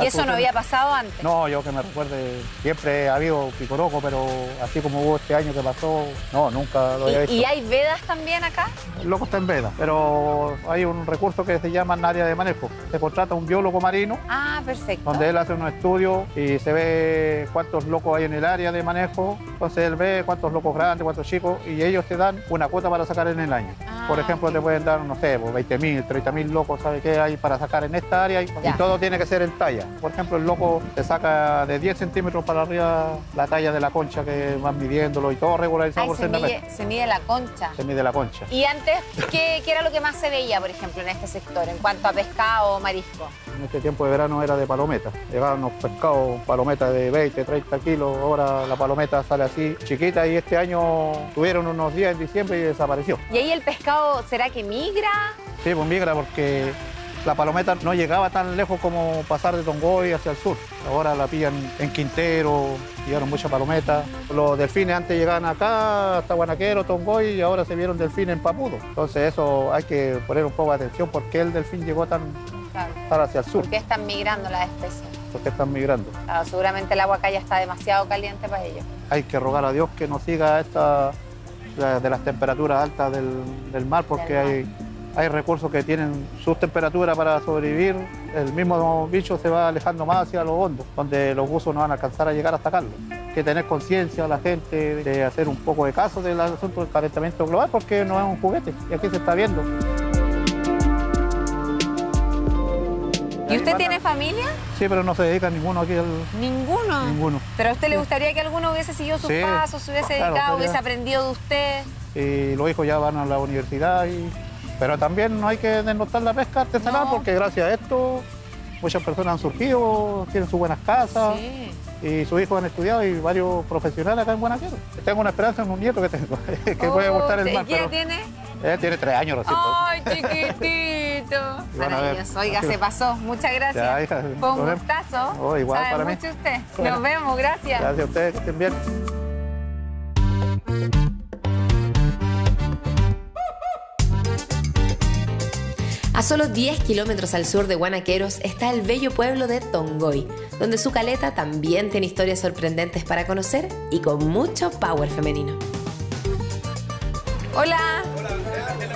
¿Y eso no había pasado antes? No, yo que me recuerde, siempre ha habido picoroco, pero así como hubo este año que pasó, no, nunca lo había visto. ¿Y hay vedas también acá? El loco está en vedas, pero hay un recurso que se llama área de manejo. Se contrata un biólogo marino. Ah, perfecto. Donde él hace unos estudios y se ve cuántos locos hay en el área de manejo. Entonces él ve cuántos locos grandes, cuántos chicos, y ellos te dan una cuota para sacar en el año. Ah, por ejemplo, te pueden dar, no sé, veinte mil, treinta mil locos, ¿sabe qué hay para sacar en esta área? Y, y todo tiene que ser en talla. Por ejemplo, el loco te saca de diez centímetros para arriba la talla de la concha que van midiéndolo y todo regularizado. Ay, por se mide, se mide la concha. Se mide la concha. ¿Y antes qué, qué era lo que más se veía, por ejemplo, en este sector, en cuanto a pescado o marisco? En este tiempo de verano era de palometa. Llevaban los pescados, palometa de veinte, treinta kilos. Ahora la palometa sale así, chiquita, y este año tuvieron unos días en diciembre y desapareció. ¿Y ahí el pescado será que migra? Sí, pues migra porque la palometa no llegaba tan lejos como pasar de Tongoy hacia el sur. Ahora la pillan en Quintero, pillaron mucha palometa. Los delfines antes llegaban acá, hasta Guanaqueros, Tongoy, y ahora se vieron delfines en Papudo. Entonces eso hay que poner un poco de atención porque el delfín llegó tan claro. para hacia el sur. ¿Por qué están migrando las especies? Porque están migrando. Claro, seguramente el agua acá ya está demasiado caliente para ellos. Hay que rogar a Dios que no siga esta de las temperaturas altas del, del mar, porque del mar. Hay, hay recursos que tienen sus temperaturas para sobrevivir. El mismo bicho se va alejando más hacia los hondos, donde los buzos no van a alcanzar a llegar hasta Carlos. Hay que tener conciencia a la gente de hacer un poco de caso del asunto del calentamiento global, porque no es un juguete y aquí se está viendo. ¿Y usted tiene familia? Sí, pero no se dedica a ninguno aquí. Al... ¿Ninguno? Ninguno. ¿Pero a usted le gustaría que alguno hubiese seguido sus sí, pasos, se hubiese dedicado, claro, hubiese aprendido de usted? Y los hijos ya van a la universidad. Y... Pero también no hay que desnotar la pesca artesanal, no. porque gracias a esto muchas personas han surgido, tienen sus buenas casas. Sí. Y sus hijos han estudiado y varios profesionales acá en Guanaqueros. Tengo una esperanza en un nieto que tengo, que oh, puede gustar el mar. ¿Y qué tiene? Él tiene tres años recién. ¡Ay, chiquitito! Maravilloso. Oiga, se pasó. Muchas gracias. Ya, hija, fue un gustazo. Oh, igual Sabe para mucho mí. Usted. Bueno. Nos vemos, gracias. Gracias a ustedes, que estén bien. A solo diez kilómetros al sur de Guanaqueros está el bello pueblo de Tongoy, donde su caleta también tiene historias sorprendentes para conocer y con mucho power femenino. Hola.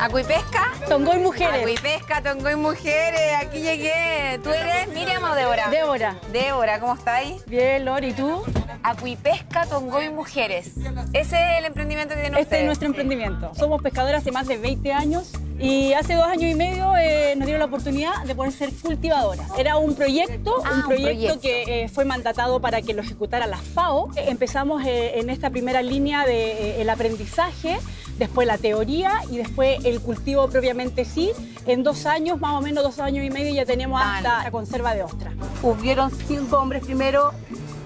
¿Acuipesca? Tongoy Mujeres. Acuipesca, Tongoy Mujeres, aquí llegué. ¿Tú eres Miriam o Débora? Débora. Débora, ¿cómo estáis? Bien, Lori, ¿y tú? Acuipesca, Tongoy Mujeres. Ese es el emprendimiento que tienen este ustedes. Este es nuestro emprendimiento. Somos pescadoras hace más de veinte años y hace dos años y medio eh, nos dieron la oportunidad de poder ser cultivadoras. Era un proyecto, ah, un proyecto, un proyecto. que eh, fue mandatado para que lo ejecutara la FAO. Empezamos eh, en esta primera línea del de, eh, aprendizaje, después la teoría y después el cultivo propiamente sí. En dos años, más o menos dos años y medio, ya tenemos hasta la conserva de ostras. Hubieron cinco hombres primero,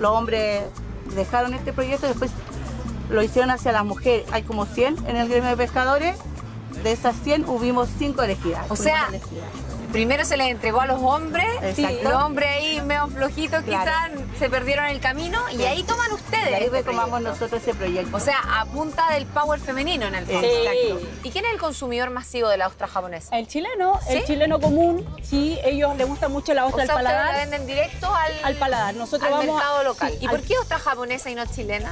los hombres dejaron este proyecto, después lo hicieron hacia las mujeres. Hay como cien en el gremio de pescadores, de esas cien hubimos cinco elegidas. O sea, elegidas. Primero se les entregó a los hombres, sí, los hombres ahí medio flojitos, claro. quizás se perdieron el camino y sí. ahí toman ustedes. Y ahí este retomamos proyecto. nosotros ese proyecto. O sea, a punta del power femenino en el fondo. Sí. ¿Y quién es el consumidor masivo de la ostra japonesa? El chileno, ¿Sí? el chileno común. Sí, ellos les gusta mucho la ostra o sea, al paladar. ¿Ustedes la venden directo al, al paladar? Nosotros al vamos mercado a, local. Sí, ¿Y al... por qué ostra japonesa y no chilena?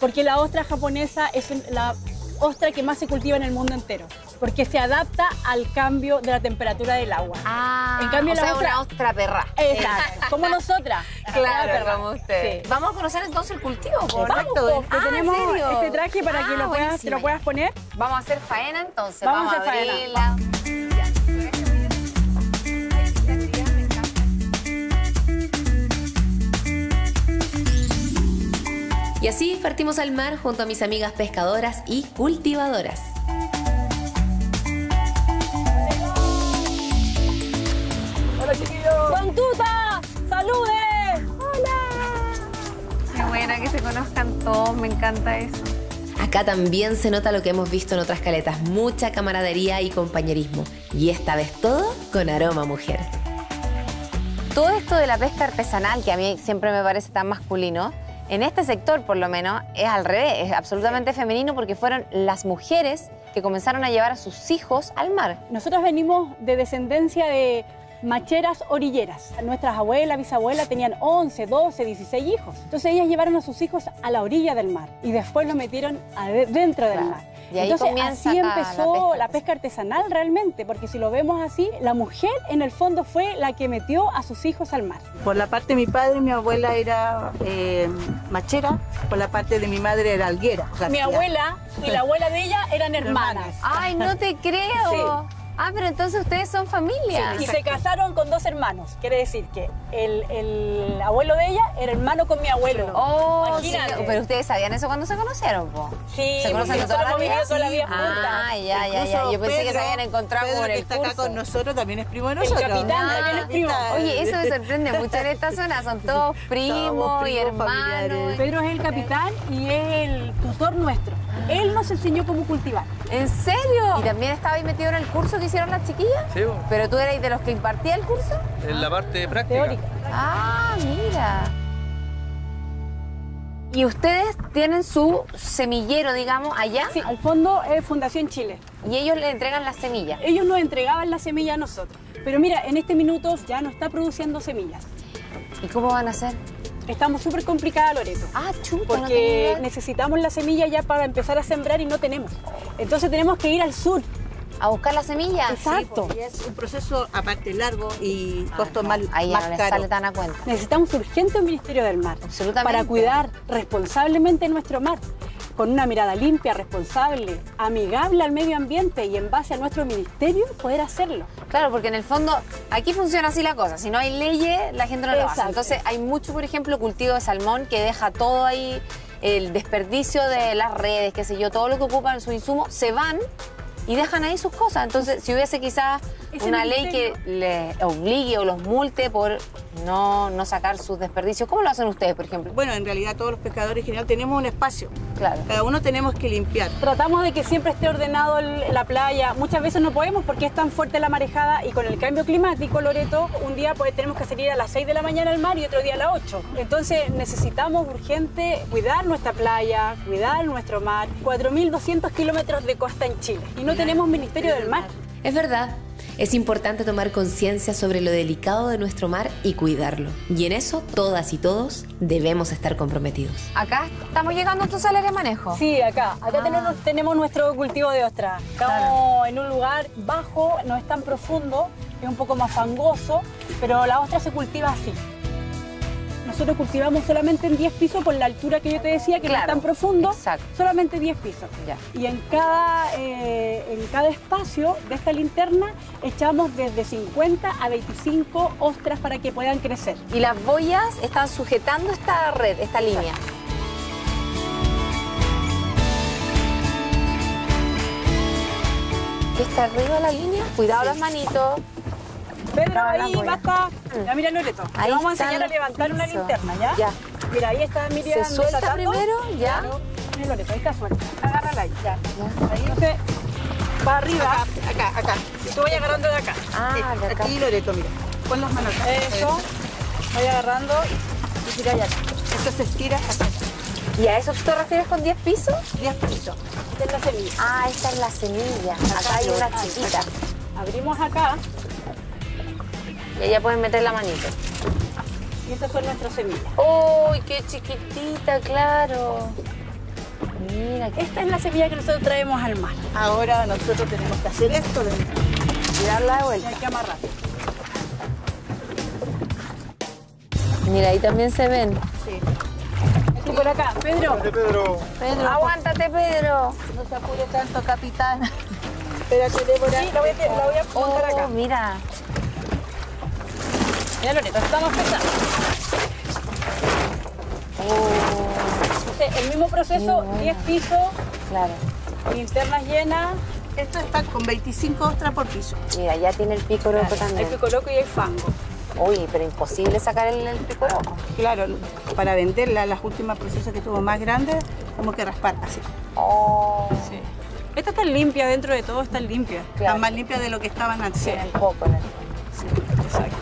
Porque la ostra japonesa es la ostra que más se cultiva en el mundo entero, porque se adapta al cambio de la temperatura del agua. Ah, en cambio, o la sea, ostra... una ostra perra. Exacto, como nosotras. Claro, perra. como usted. Sí. Vamos a conocer entonces el cultivo, correcto. Vamos, ah, tenemos ¿serio? este traje para ah, que lo puedas, te lo puedas poner. Vamos a hacer faena entonces. Vamos, Vamos a hacer abrirla. faena. Y así partimos al mar junto a mis amigas pescadoras y cultivadoras. ¡Hola, chiquillos! ¡Guantuta! ¡Saludes! ¡Hola! Qué buena que se conozcan todos, me encanta eso. Acá también se nota lo que hemos visto en otras caletas, mucha camaradería y compañerismo. Y esta vez todo con aroma mujer. Todo esto de la pesca artesanal, que a mí siempre me parece tan masculino, en este sector, por lo menos, es al revés, es absolutamente femenino porque fueron las mujeres que comenzaron a llevar a sus hijos al mar. Nosotros venimos de descendencia de macheras orilleras. Nuestras abuelas, bisabuelas tenían once, doce, dieciséis hijos. Entonces ellas llevaron a sus hijos a la orilla del mar y después los metieron adentro del mar. Y ahí entonces así empezó la pesca, la pesca artesanal realmente, porque si lo vemos así, la mujer en el fondo fue la que metió a sus hijos al mar. Por la parte de mi padre, mi abuela era eh, machera, por la parte de mi madre era alguera. García. Mi abuela y la abuela de ella eran hermanas. hermanas. Ay, no te creo. Sí. Ah, pero entonces ustedes son familia. Sí, y se casaron con dos hermanos. Quiere decir que el, el abuelo de ella era hermano con mi abuelo. Oh, sí, pero ustedes sabían eso cuando se conocieron, ¿po? Sí, se conocen de toda la vida. Toda la vida juntas. Ah, ya, ya, ya. Yo pensé Pedro, que se habían encontrado Pedro, por el que está curso. Acá con nosotros también es primo de nosotros. El capitán ah, también es primo. Oye, eso me sorprende mucho en esta zona. Son todos primos, primos y hermanos. Pedro es el capitán y es el tutor nuestro. Él nos enseñó cómo cultivar. ¿En serio? ¿Y también estaba ahí metido en el curso que hicieron las chiquillas? Sí. Vos. ¿Pero tú erais de los que impartía el curso? En la parte práctica. Teórica. Ah, mira. ¿Y ustedes tienen su semillero, digamos, allá? Sí, al fondo es Fundación Chile. ¿Y ellos le entregan las semillas? Ellos nos entregaban las semillas a nosotros. Pero mira, en este minuto ya no está produciendo semillas. ¿Y cómo van a hacer? Estamos súper complicadas, Loreto. Ah, chuta. Porque no necesitamos la semilla ya para empezar a sembrar y no tenemos. Entonces tenemos que ir al sur. ¿A buscar la semilla? Exacto. Sí, es un proceso aparte largo y ah, costo no, más, ahí más no caro. Ahí no sale tan a cuenta. Necesitamos urgente un Ministerio del Mar. Absolutamente. Para cuidar responsablemente nuestro mar. Con una mirada limpia, responsable, amigable al medio ambiente y en base a nuestro ministerio poder hacerlo. Claro, porque en el fondo aquí funciona así la cosa. Si no hay leyes, la gente no lo Exacto. hace. Entonces hay mucho, por ejemplo, cultivo de salmón que deja todo ahí, el desperdicio de las redes, qué sé yo, todo lo que ocupan sus insumos, se van y dejan ahí sus cosas. Entonces, si hubiese quizás una ley que les obligue o los multe por no, no sacar sus desperdicios, ¿cómo lo hacen ustedes, por ejemplo? Bueno, en realidad todos los pescadores en general tenemos un espacio. Claro. Cada uno tenemos que limpiar. Tratamos de que siempre esté ordenado la playa. Muchas veces no podemos porque es tan fuerte la marejada y con el cambio climático, Loreto, un día pues, tenemos que salir a las seis de la mañana al mar y otro día a las ocho. Entonces necesitamos urgente cuidar nuestra playa, cuidar nuestro mar. cuatro mil doscientos kilómetros de costa en Chile y no tenemos Ministerio del Mar. Es verdad. Es importante tomar conciencia sobre lo delicado de nuestro mar y cuidarlo. Y en eso, todas y todos debemos estar comprometidos. Acá estamos llegando a tus áreas de manejo. Sí, acá. Acá ah. tenemos, tenemos nuestro cultivo de ostras. Estamos claro. en un lugar bajo, no es tan profundo, es un poco más fangoso, pero la ostra se cultiva así. Nosotros cultivamos solamente en diez pisos por la altura que yo te decía, que claro, no es tan profundo, exacto. solamente diez pisos. Ya. Y en cada, eh, en cada espacio de esta linterna echamos desde cincuenta a veinticinco ostras para que puedan crecer. Y las boyas están sujetando esta red, esta línea. Exacto. ¿Qué está arriba la línea? Cuidado sí. las manitos. Pedro, ahí basta. Ya mira, Loreto. Ahí vamos a enseñar a levantar una linterna, ¿ya? Ya. Mira, ahí está Miriam. Se suelta primero, ya. Claro. Mira, Loreto, ahí está suelta. Agárrala ahí, ya. ya. Ahí usted va arriba. Acá, acá, acá. Tú vas agarrando de acá. Ah, eh, de acá. Aquí, Loreto, mira. Pon las manos acá. Eso. Voy agarrando y tira allá. Esto se estira acá. ¿Y a eso tú te refieres con diez pisos? diez pisos. Esta es la semilla. Ah, esta es la semilla. Acá, acá hay una chiquita. Acá. Abrimos acá. Y ya pueden meter la manita. Y esta fue nuestra semilla. ¡Uy, oh, qué chiquitita, claro! Mira, qué... esta es la semilla que nosotros traemos al mar. Ahora nosotros tenemos que hacer esto de nuevo. Y darla de vuelta. Y hay que amarrar. Mira, ahí también se ven. Sí. Aquí por acá, Pedro. Aguántate, Pedro. Pedro. Aguántate, Pedro. No te apures tanto, capitán. Espérate, Débora. Sí, la voy a, la voy a montar oh, acá. Mira. Mira, Loreto, estamos pesando. Oh. Entonces, el mismo proceso, diez pisos, claro. linternas llenas. Esto está con veinticinco ostras por piso. Mira, ya tiene el pico loco claro. también. Hay pico loco y hay fango. Uy, pero imposible sacar el, el pico loco. Claro, para venderla, las últimas procesas que tuvo más grandes, como que raspar así. Oh. Sí. Esta está limpia, dentro de todo está limpia. Claro. Está más limpia de lo que estaban antes. Sí, el poco, ¿no? Sí, exacto.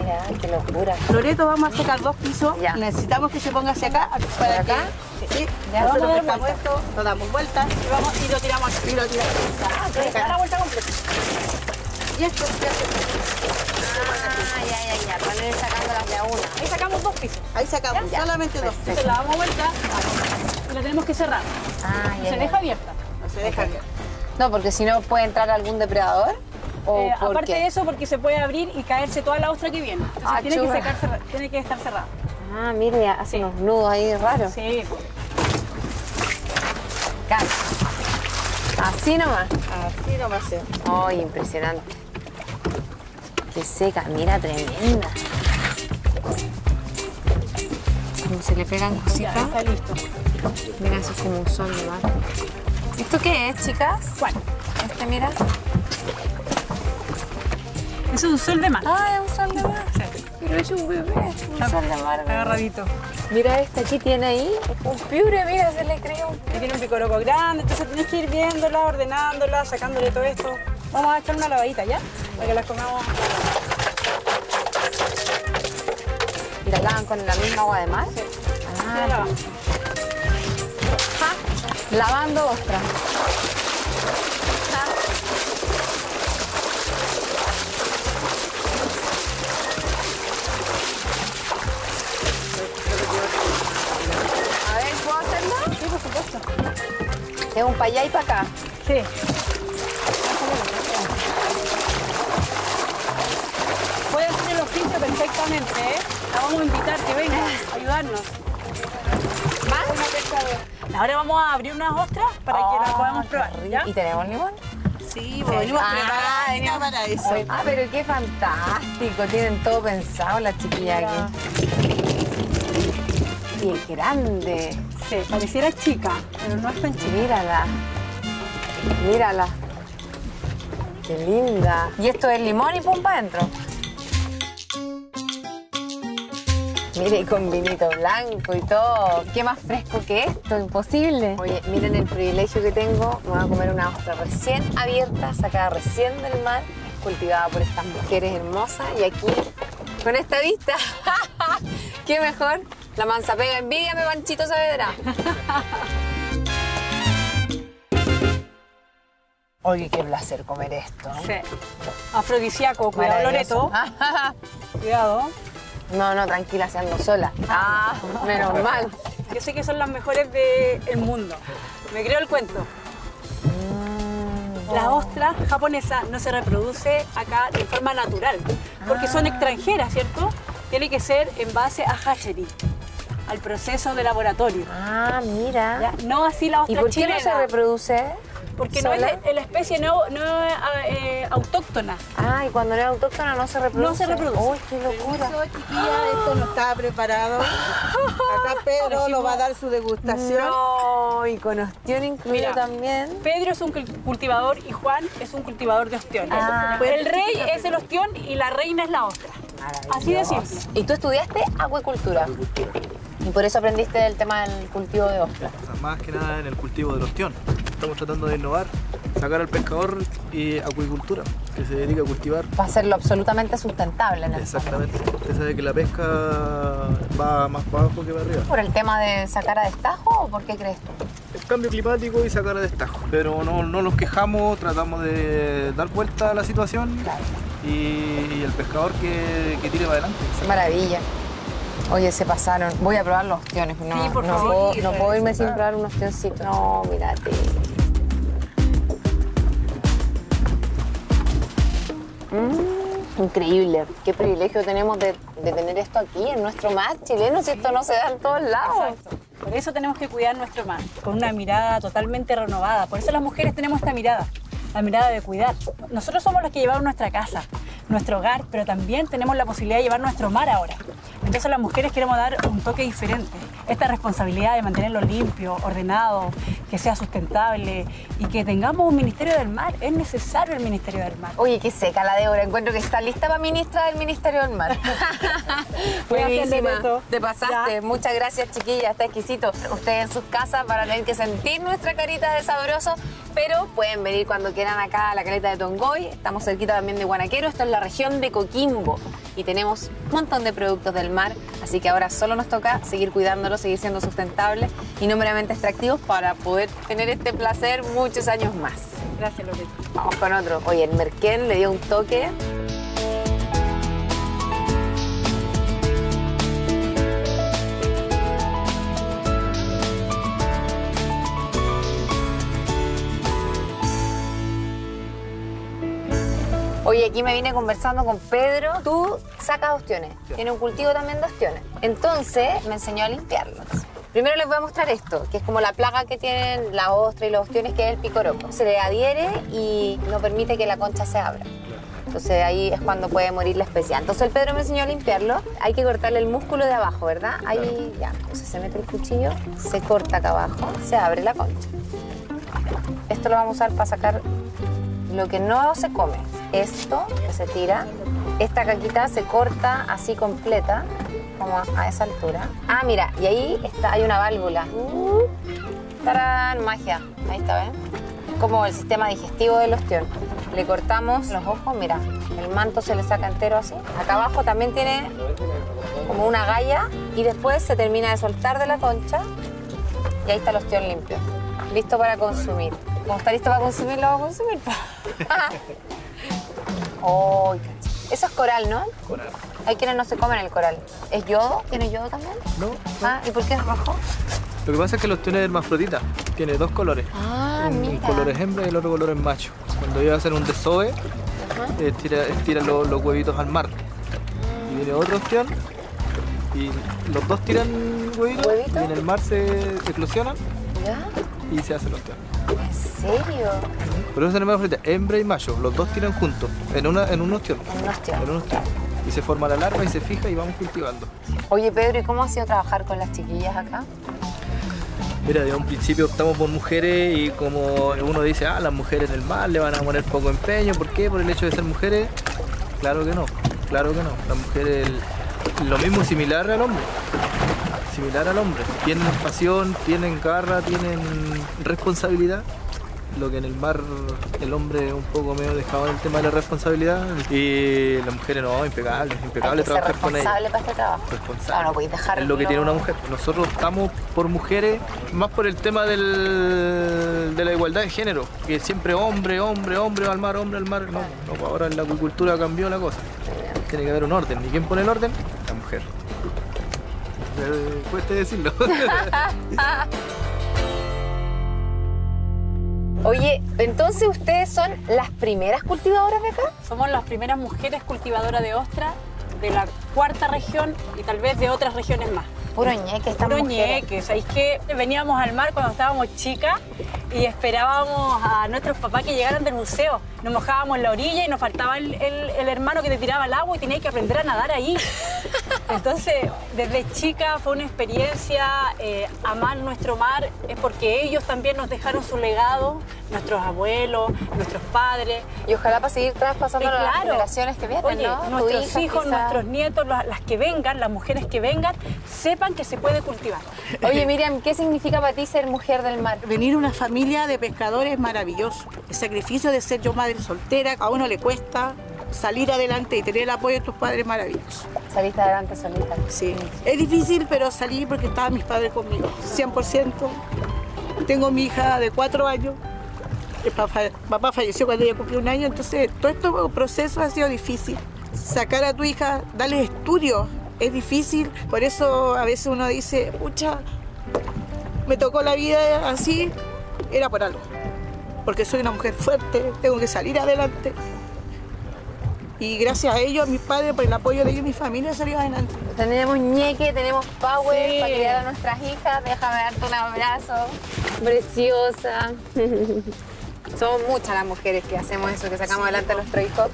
Mira, qué locura. Loreto, vamos a sacar dos pisos. Ya. Necesitamos que se ponga hacia acá. ¿Para acá? Que... Sí. Ya vamos a dar esto, lo damos vuelta y, vamos, y lo tiramos aquí. Y lo tiramos ah, sí, acá. Da la vuelta completa. Y esto se hace. Ah, ya, ya, ya. Para ir sacando las de a una. Ahí sacamos dos pisos. Ahí sacamos ya, solamente ya. dos pisos. Se la damos vuelta. Vamos. la tenemos que cerrar. Ah, no ya, se ya. deja abierta. No se deja abierta. No, porque si no puede entrar algún depredador. ¿O eh, aparte qué? de eso, porque se puede abrir y caerse toda la ostra que viene. Entonces ah, tiene, que secar, cerra, tiene que estar cerrada. Ah, Miriam, hace sí. unos nudos ahí raros. Sí. Casi. Así nomás. Así nomás. Ay, oh, impresionante. Qué seca, mira, tremenda. Como se le pegan cositas. Ya, está listo. Mira, eso es como un sol de mar. ¿Esto qué es, chicas? ¿Cuál? Este, mira. Eso es un sol de mar. Ah, es un sol de mar. Sí. Pero es un bebé. Un está, sol de mar. Agarradito. Mira esta, aquí tiene ahí un piure, mira, se le creó un piure. Tiene un picoroco grande, entonces tenés que ir viéndola, ordenándola, sacándole todo esto. Vamos a echar una lavadita, ¿ya? Para que las comamos. ¿Y la lavan con la misma agua de mar? Sí. Ah, la lavamos. Ja. Lavando ostras. Es un para allá y para acá. Sí. Puedes hacer los pinchos perfectamente, ¿eh? La vamos a invitar que venga a ayudarnos. ¿Más? Ahora vamos a abrir unas ostras para oh, que las podamos probar, ¿ya? ¿Y tenemos limón? Sí, pues venimos ah, preparadas, venimos para eso. Ah, pero qué fantástico. Tienen todo pensado las chiquillas aquí. Y es grande. Sí, pareciera chica, pero no es tan chica. Mírala. Mírala. Qué linda. Y esto es limón y pum para adentro. Mire, y con vinito blanco y todo. ¿Qué más fresco que esto? Imposible. Oye, miren el privilegio que tengo. Me voy a comer una ostra recién abierta, sacada recién del mar, cultivada por estas mujeres hermosas. Y aquí, con esta vista, qué mejor. La mansa pega, envíame, Panchito Saavedra. Oye, qué placer comer esto. Sí. Afrodisíaco, cuidado, Loreto. Cuidado. No, no, tranquila, se ando sola. Ah, menos mal. Yo sé que son las mejores del mundo. Me creo el cuento. Mm, la oh. ostra japonesa no se reproduce acá de forma natural, porque ah. son extranjeras, ¿cierto? Tiene que ser en base a hatchery. Al proceso de laboratorio. Ah, mira. ¿Ya? No así la ostra chilena. ¿Y por qué chilena. no se reproduce? Porque sola? no es la especie no, no es eh, autóctona. Ah, y cuando no es autóctona no se reproduce. No se reproduce. ¡Uy, qué locura! Eso, chiquilla, ah. esto no estaba preparado. Acá Pedro lo va a dar su degustación. No, y con ostión incluido Mira, también. Pedro es un cultivador y Juan es un cultivador de ostión. Ah. El rey es el ostión y la reina es la ostra. Así de simple. ¿Y tú estudiaste acuicultura? Acuicultura. Y por eso aprendiste el tema del cultivo de ostras. O sea, más que nada en el cultivo del ostión. Estamos tratando de innovar, sacar al pescador y acuicultura, que se dedica a cultivar. Va a hacerlo absolutamente sustentable en el Exactamente. Usted sabe que la pesca va más para abajo que para arriba. ¿Por el tema de sacar a destajo o por qué crees tú? El cambio climático y sacar a destajo. Pero no, no nos quejamos, tratamos de dar vuelta a la situación claro. y, y el pescador que, que tire para adelante. Maravilla. Oye, se pasaron. Voy a probar los ostiones. No, sí, por no, favor, puedo, sí, no puedo irme sin probar un ostioncito. No, mírate. Mm, increíble. Qué privilegio tenemos de, de tener esto aquí, en nuestro mar chileno, si esto no se da en todos lados. Exacto. Por eso tenemos que cuidar nuestro mar, con una mirada totalmente renovada. Por eso las mujeres tenemos esta mirada, la mirada de cuidar. Nosotros somos los que llevamos nuestra casa, nuestro hogar, pero también tenemos la posibilidad de llevar nuestro mar ahora. Entonces las mujeres queremos dar un toque diferente. Esta responsabilidad de mantenerlo limpio, ordenado, que sea sustentable y que tengamos un Ministerio del Mar. Es necesario el Ministerio del Mar. Oye, qué seca la Débora. Encuentro que está lista para ministra del Ministerio del Mar. Buenísima. Te pasaste. Ya. Muchas gracias, chiquillas. Está exquisito. Ustedes en sus casas van a tener que sentir nuestra carita de sabroso, pero pueden venir cuando quieran acá a la caleta de Tongoy. Estamos cerquita también de Guanaqueros. Esto es la región de Coquimbo. Y tenemos un montón de productos del mar, así que ahora solo nos toca seguir cuidándolos, seguir siendo sustentables y no meramente extractivos para poder tener este placer muchos años más. Gracias, Loreto. Vamos con otro. Oye, el merquén le dio un toque. Oye, aquí me vine conversando con Pedro. Tú sacas ostiones. Tiene un cultivo también de ostiones. Entonces me enseñó a limpiarlos. Primero les voy a mostrar esto, que es como la plaga que tienen la ostra y los ostiones, que es el picoroco. Se le adhiere y no permite que la concha se abra. Entonces ahí es cuando puede morir la especie. Entonces el Pedro me enseñó a limpiarlo. Hay que cortarle el músculo de abajo, ¿verdad? Ahí ya. Entonces se mete el cuchillo, se corta acá abajo, se abre la concha. Esto lo vamos a usar para sacar lo que no se come. Esto que se tira. Esta caquita se corta así completa, como a esa altura. Ah, mira, y ahí está, hay una válvula. ¡Tarán! Magia. Ahí está, ¿ven? Es como el sistema digestivo del ostión. Le cortamos los ojos, mira, el manto se le saca entero así. Acá abajo también tiene como una galla y después se termina de soltar de la concha y ahí está el ostión limpio. Listo para consumir. Como está listo para consumir, lo vamos a consumir. Oh, eso es coral, ¿no? Coral. Hay quienes no se comen el coral. ¿Es yodo? ¿Tiene yodo también? No, no. Ah, ¿y por qué es rojo? Lo que pasa es que los tiene hermafrodita. Tiene dos colores. Ah, un, mira. Un color es hembra y el otro color es macho. Cuando ellos hacen un desove, estira, estira los, los huevitos al mar. Mm. Y viene otro ostión y los dos tiran huevitos. ¿Huevito? Y en el mar se eclosionan. ¿Ya? Y se hace el ostión. ¿En serio? Por eso se llama frita, hembra y macho, los dos tiran juntos, en, una, en un ostión. En un ostión. En un ostión. Y se forma la larva y se fija y vamos cultivando. Oye, Pedro, ¿y cómo ha sido trabajar con las chiquillas acá? Mira, de un principio optamos por mujeres y como uno dice, ah, las mujeres del mar le van a poner poco empeño, ¿por qué? ¿Por el hecho de ser mujeres? Claro que no, claro que no. Las mujeres, el, lo mismo similar al hombre. Similar al hombre. Tienen pasión, tienen garra, tienen responsabilidad. Lo que en el mar el hombre un poco medio dejado en el tema de la responsabilidad. Y las mujeres no, impecables, impecables trabajar con ellas. Responsable para este trabajo. Responsable. Claro, no podéis dejarlo. Es lo que tiene una mujer. Nosotros estamos por mujeres, más por el tema del, de la igualdad de género. Que siempre hombre, hombre, hombre, al mar, hombre, al mar. No, no, ahora en la acuicultura cambió la cosa. Tiene que haber un orden. ¿Y quién pone el orden? La mujer. Cueste decirlo. Oye, entonces ustedes son las primeras cultivadoras de acá. Somos las primeras mujeres cultivadoras de ostra de la cuarta región y tal vez de otras regiones más. Puro ñeque, estamos. Puro ñeque, ¿sabéis qué? Veníamos al mar cuando estábamos chicas y esperábamos a nuestros papás que llegaran del museo. Nos mojábamos en la orilla y nos faltaba el, el, el hermano que te tiraba al agua y tenías que aprender a nadar ahí. Entonces, desde chica fue una experiencia, eh, amar nuestro mar es porque ellos también nos dejaron su legado, nuestros abuelos, nuestros padres. Y ojalá para seguir traspasando claro, las generaciones que vienen, oye, ¿no? Nuestros hija, hijos, quizá... nuestros nietos, las que vengan, las mujeres que vengan, sepan que se puede cultivar. Oye, Miriam, ¿qué significa para ti ser mujer del mar? Venir a una familia de pescadores es maravilloso. El sacrificio de ser yo madre soltera, a uno le cuesta... Salir adelante y tener el apoyo de tus padres es maravilloso. ¿Saliste adelante solita? Sí. Es difícil, pero salí porque estaban mis padres conmigo, cien por ciento. Tengo a mi hija de cuatro años. El papá, papá falleció cuando ella cumplió un año, entonces todo este proceso ha sido difícil. Sacar a tu hija, darle estudios, es difícil. Por eso a veces uno dice, pucha, me tocó la vida así, era por algo. Porque soy una mujer fuerte, tengo que salir adelante. Y gracias a ellos, a mis padres, por el apoyo de ellos, mi familia salió adelante. Tenemos ñeque, tenemos power sí. Para criar a nuestras hijas. Déjame darte un abrazo. Preciosa. Somos muchas las mujeres que hacemos eso, que sacamos sí. Adelante a nuestros hijos.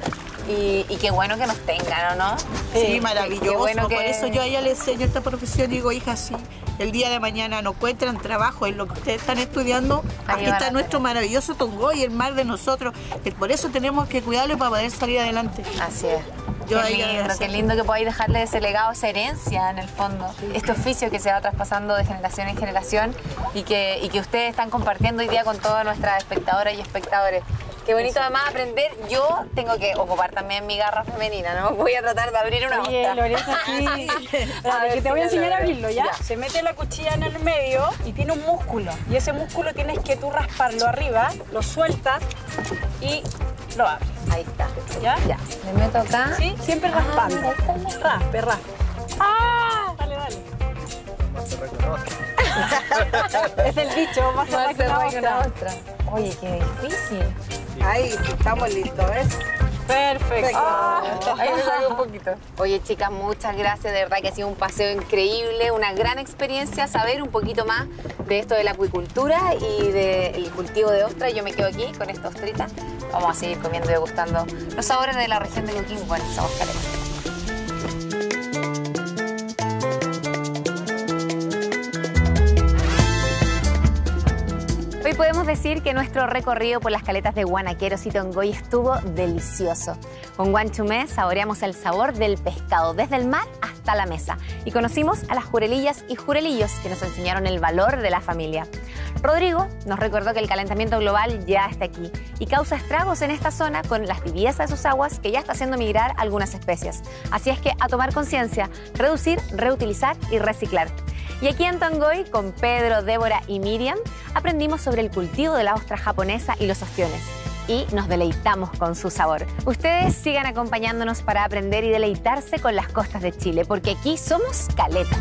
Y, y qué bueno que nos tengan, ¿no? Sí, eh, maravilloso. Qué bueno que... Por eso yo a ella le enseño esta profesión. Digo, hija, sí, el día de mañana no encuentran trabajo en lo que ustedes están estudiando. Ahí aquí está nuestro maravilloso Tongoy, el mar de nosotros. Que por eso tenemos que cuidarlo para poder salir adelante. Así es. Yo qué, lindo, ella, qué lindo que podáis dejarle ese legado, esa herencia en el fondo. Sí. Este oficio que se va traspasando de generación en generación y que, y que ustedes están compartiendo hoy día con todas nuestras espectadoras y espectadores. Qué bonito además aprender. Yo tengo que ocupar también mi garra femenina, ¿no? Voy a tratar de abrir una oye, ostra. Loreto, aquí. a ver, que te voy a enseñar a abrirlo, ¿ya? ¿ya? Se mete la cuchilla en el medio y tiene un músculo. Y ese músculo tienes que tú rasparlo arriba, lo sueltas y lo abres. Ahí está. ¿Ya? Ya. Me meto acá. Sí, siempre ah, raspando. Raspe, raspe. ¡Ah! Dale, dale. Es el dicho, más cerrado que la otra. Oye, qué difícil. Ahí, estamos listos, ¿ves? Perfecto. Ah, ahí me salió un poquito. Oye, chicas, muchas gracias. De verdad que ha sido un paseo increíble, una gran experiencia. Saber un poquito más de esto de la acuicultura y del cultivo de ostras. Yo me quedo aquí con esta ostrita. Vamos a seguir comiendo y degustando los sabores de la región de Coquimbo en Somos Caleta. Podemos decir que nuestro recorrido por las caletas de Guanaqueros y Tongoy estuvo delicioso. Con Guanchume saboreamos el sabor del pescado, desde el mar hasta la mesa. Y conocimos a las jurelillas y jurelillos que nos enseñaron el valor de la familia. Rodrigo nos recordó que el calentamiento global ya está aquí y causa estragos en esta zona con la tibieza de sus aguas que ya está haciendo migrar algunas especies. Así es que a tomar conciencia, reducir, reutilizar y reciclar. Y aquí en Tongoy, con Pedro, Débora y Miriam, aprendimos sobre el cultivo de la ostra japonesa y los ostiones. Y nos deleitamos con su sabor. Ustedes sigan acompañándonos para aprender y deleitarse con las costas de Chile, porque aquí somos Caleta.